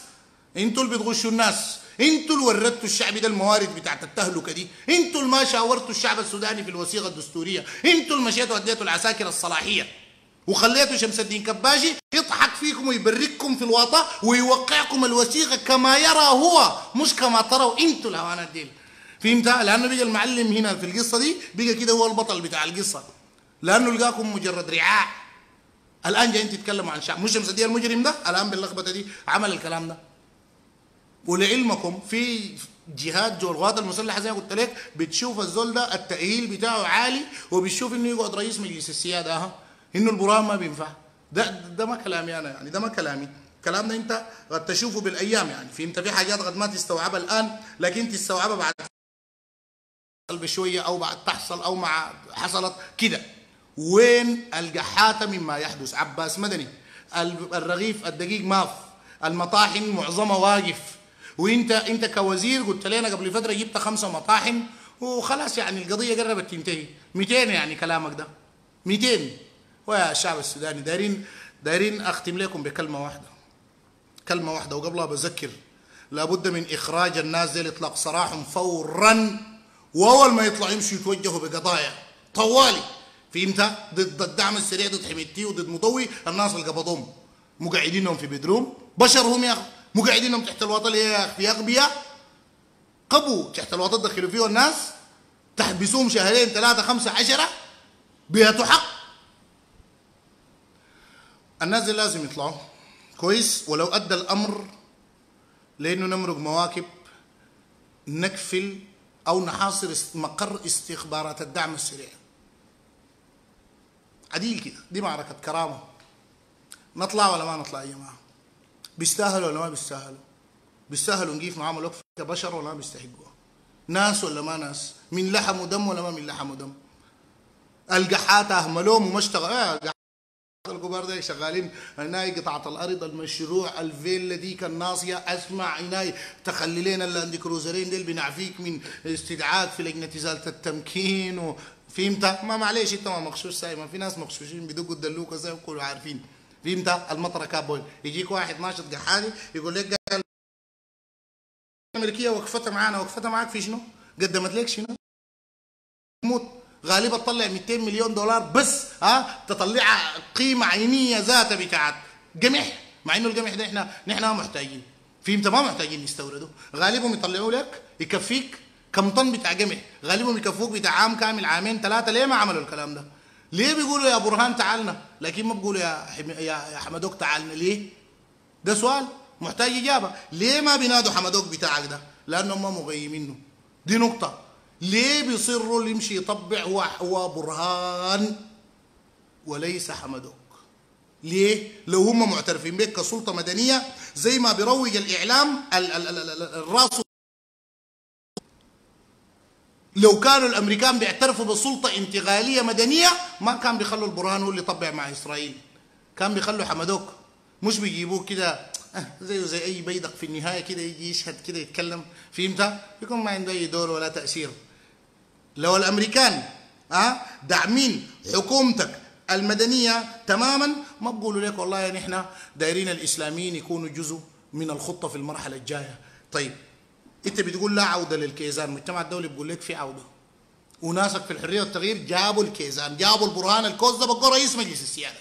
انتوا اللي بتغشوا الناس، انتوا اللي وردتوا الشعب ده الموارد بتاعت التهلكه دي، انتوا اللي ما شاورتوا الشعب السوداني في الوثيقه الدستوريه، انتوا اللي مشيتوا اديتوا العساكر الصلاحيه وخليتوا شمس الدين كباشي يضحك فيكم ويبرككم في الوطا ويوقعكم الوثيقه كما يرى هو، مش كما تروا انتوا الهوانات دي. فهمت؟ لانه بقى المعلم هنا في القصه دي بقى كده هو البطل بتاع القصه، لانه لقاكم مجرد رعاع. الان جايين تتكلموا عن شعب، مش شمس الدين المجرم ده الان باللخبطه دي عمل الكلام ده. ولعلمكم في جهات جو القوات المسلحه زي ما قلت لك بتشوف الزول ده التاهيل بتاعه عالي وبتشوف انه يقعد رئيس مجلس السياده، ها انه البرام ما بينفع. ده ده ما كلامي انا يعني، ده ما كلامي، كلامنا انت قد تشوفه بالايام يعني. فهمت؟ في حاجات قد ما تستوعبها الان لكن تستوعبها بعد بشويه او بعد تحصل او مع حصلت كده. وين الجحاته مما يحدث؟ عباس مدني، الرغيف الدقيق ماف، المطاحن معظمها واقف، وانت انت كوزير قلت لنا قبل فتره جبت خمسه مطاحن وخلاص يعني القضيه قربت تنتهي، ميتين يعني كلامك ده ميتين. ويا الشعب السوداني دايرين دايرين اختم لكم بكلمه واحده، كلمه واحده وقبلها بذكر، لابد من اخراج الناس دي لاطلاق سراحهم فورا، واول ما يطلعوا يمشوا يتوجهوا بقضايا طوالي. فهمت؟ ضد الدعم السريع، ضد حميدتي، وضد مطوي، الناس اللي قبضوهم مقعدينهم في بدروم بشرهم يا اخي، مقعدينهم تحت الوطن يا اخي، في اغبياء قبوا تحت الوطن دخلوا فيه الناس تحبسوهم شهرين ثلاثه خمسه عشره بها تحق. الناس دي لازم يطلعوا كويس، ولو ادى الامر لانه نمرق مواكب نقفل او نحاصر مقر استخبارات الدعم السريع عديل كده. دي معركه كرامه، نطلع ولا ما نطلع يا جماعه؟ بيستاهلوا ولا ما بيستاهلوا؟ بيستاهلوا نقيف معاهم وقفه كبشر ولا ما بيستحقوها؟ ناس ولا ما ناس؟ من لحم ودم ولا ما من لحم ودم؟ الجحات اهملوهم وما اشتغلوا، الكبار ده شغالين هناي قطعة الأرض، المشروع، الفيلا ديك الناصية، أسمع هناي تخلي لنا اللاند كروزرين ديل بنعفيك من استدعاك في لجنة إزالة التمكين و... فهمت؟ ما معليش أنت ما مغشوش ساي، ما في ناس مغشوشين بيدقوا الدلوكة زي ما كلوا عارفين. فهمت؟ المطرة كابوي، يجيك واحد ناشط قحاني يقول لك قال الأمريكية وقفتها معانا، وقفتها معاك في شنو؟ قدمت لك شنو؟ موت غالبا تطلع ميتين مليون دولار بس، ها تطلعها قيمه عينيه ذاتها بتاعت قمح، مع انه القمح ده احنا نحن محتاجين. فهمت؟ ما محتاجين نستورده، غالبهم يطلعوا لك يكفيك كم طن بتاع قمح، غالبهم يكفوك بتاع عام كامل عامين ثلاثه. ليه ما عملوا الكلام ده؟ ليه بيقولوا يا برهان تعالنا لكن ما بيقولوا يا حم... يا حمدوك تعالنا؟ ليه؟ ده سؤال محتاج اجابه. ليه ما بينادوا حمدوك بتاعك ده؟ لانهم ما مغيمينه، دي نقطه. ليه بيصروا اللي يمشي يطبع هو هو برهان وليس حمدوك؟ ليه؟ لو هم معترفين بك كسلطه مدنيه زي ما بيروج الاعلام الراس. لو كانوا الامريكان بيعترفوا بسلطه انتقاليه مدنيه ما كان بيخلوا البرهان هو اللي يطبع مع اسرائيل، كان بيخلوا حمدوك، مش بيجيبوه كده زيه زي اي بيدق في النهايه كده يجي يشهد كده يتكلم. فهمت؟ يكون ما عنده اي دور ولا تاثير. لو الامريكان اه داعمين حكومتك المدنيه تماما، ما بقولوا لك والله نحن دايرين الاسلاميين يكونوا جزء من الخطه في المرحله الجايه. طيب انت بتقول لا عوده للكيزان، المجتمع الدولي بيقول لك في عوده. وناسك في الحريه والتغيير جابوا الكيزان، جابوا البرهان الكوز ده بقوا رئيس مجلس السياده.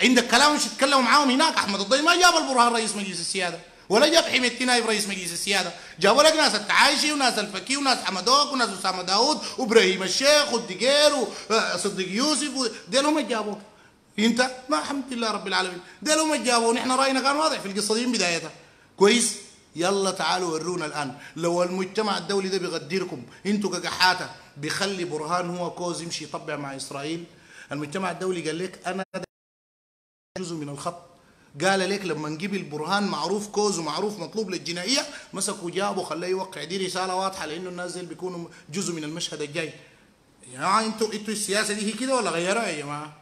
عندك كلام مش تتكلم معاهم هناك. احمد الضي ما جاب البرهان رئيس مجلس السياده، ولا جاب حميدتي نائب رئيس مجلس السياده، جابوا لك ناس التعايشي وناس الفكي وناس حمدوك وناس اسامه داوود وابراهيم الشيخ والدقير وصديق يوسف، ديل هم جابوك. انت ما الحمد لله رب العالمين، ديل هم جابوك. نحن راينا كان واضح في القصه دي من بدايتها. كويس؟ يلا تعالوا ورونا الان لو المجتمع الدولي ده بيقدركم انتوا كجحاته بيخلي برهان هو كوز يمشي يطبع مع اسرائيل. المجتمع الدولي قال لك انا جزء من الخط، قال لك لما نجيب البرهان معروف كوز ومعروف مطلوب للجنائيه، مسكوا جابوا خليه يوقع. دي رساله واضحه لانه الناس دي بيكونوا جزء من المشهد الجاي. يا جماعه انتوا انتوا السياسه دي هي كده ولا غيرها يا جماعه؟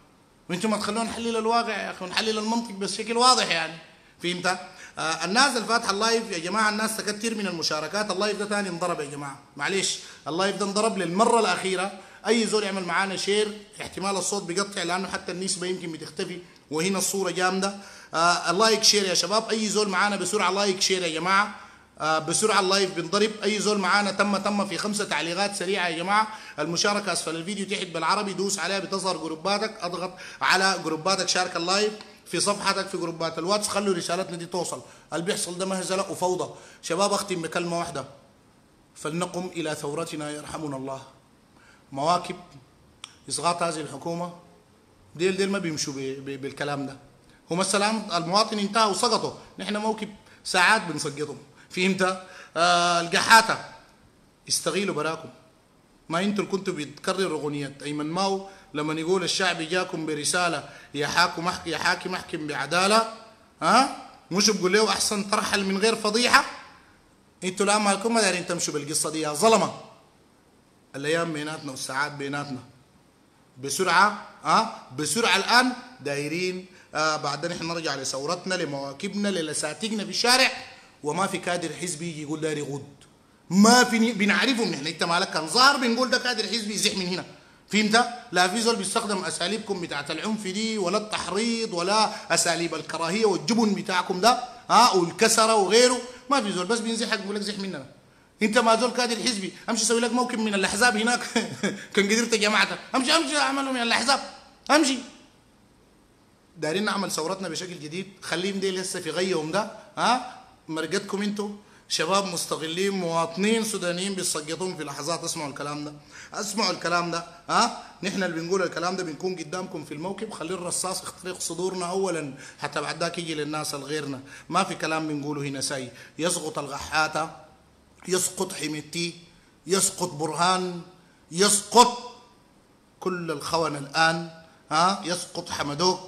وانتوا ما تخلونا نحلل الواقع يا اخي ونحلل المنطق بشكل واضح يعني. فهمت؟ آه الناس الفاتحه اللايف يا جماعه، الناس تكتر من المشاركات. اللايف ده ثاني انضرب يا جماعه، معلش اللايف ده انضرب للمره الاخيره. اي زول يعمل معانا شير احتمال الصوت بيقطع لانه حتى النسبه يمكن بتختفي، وهنا الصوره جامده. آه اللايك شير يا شباب، اي زول معانا بسرعه لايك شير يا جماعه. آه بسرعه اللايف بنضرب. اي زول معانا تم تم في خمسه تعليقات سريعه يا جماعه. المشاركه اسفل الفيديو تحت بالعربي دوس عليها بتظهر جروباتك، اضغط على جروباتك، شارك اللايف في صفحتك في جروبات الواتس، خلوا رسالتنا دي توصل. اللي بيحصل ده مهزله وفوضى. شباب اختم بكلمه واحده، فلنقم الى ثورتنا يرحمنا الله. مواكب اسقاط هذه الحكومه ديل ديل ما بيمشوا بالكلام ده. هم السلام المواطن انتهى وسقطوا، نحن موكب ساعات بنسقطهم. فهمت؟ آه الجحاته استغيلوا براكم. ما انتوا اللي كنتوا بتكرروا اغنيه ايمن ماو لما يقول الشعب جاكم برساله يا حاكم يا حاكم احكم بعداله. ها؟ مش بقول له احسن ترحل من غير فضيحه. انتوا لا مالكم ما دايرين تمشوا بالقصه دي يا ظلمه. الايام بيناتنا والساعات بيناتنا. بسرعه ها؟ بسرعه الان دايرين آه بعدين احنا نرجع لثورتنا لمواكبنا للاساتيقنا في الشارع. وما في كادر حزبي يجي يقول داير يغض. ما في بنعرفهم نحن، انت مالك كان ظاهر بنقول ده كادر حزبي يزيح من هنا. فهمت؟ لا في زول بيستخدم اساليبكم بتاعت العنف دي ولا التحريض ولا اساليب الكراهيه والجبن بتاعكم ده ها والكسره وغيره، ما في زول بس بينزحك بيقول لك زح مننا. انت ما زول كادر حزبي، امشي اسوي لك موكب من الاحزاب هناك كان قدرت جماعتك، امشي امشي اعملوا من الاحزاب، امشي. دايرين نعمل ثورتنا بشكل جديد، خليهم دي لسه في غيهم ده ها مرقتكم انتوا شباب مستغلين مواطنين سودانيين بيسقطون في لحظات. اسمعوا الكلام ده، اسمعوا الكلام ده ها، نحن اللي بنقول الكلام ده بنكون قدامكم في الموكب، خلي الرصاص يخترق صدورنا اولا حتى بعد ذاك يجي للناس الغيرنا. ما في كلام بنقوله هنا ساي. يسقط الغحاته، يسقط حميدتي، يسقط برهان، يسقط كل الخونه الان ها، يسقط حمدوك،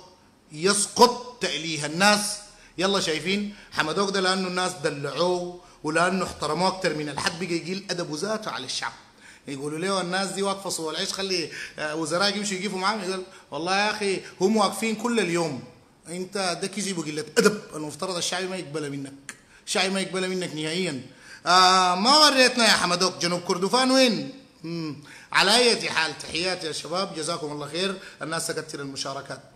يسقط تأليه الناس. يلا شايفين حمدوك ده لانه الناس دلعوه ولانه احترموه اكثر من الحد بقى يقيل ادبه ذاته على الشعب. يقولوا له الناس دي واقفه صوب العيش خلي وزراء يمشوا يقفوا معاهم. يقول والله يا اخي هم واقفين كل اليوم، انت ده كذب وقله ادب، المفترض الشعب ما يقبلها منك، الشعب ما يقبلها منك نهائيا. آه ما وريتنا يا حمدوك جنوب كردفان وين؟ امم على اي حال تحياتي يا شباب، جزاكم الله خير. الناس تكثر المشاركات.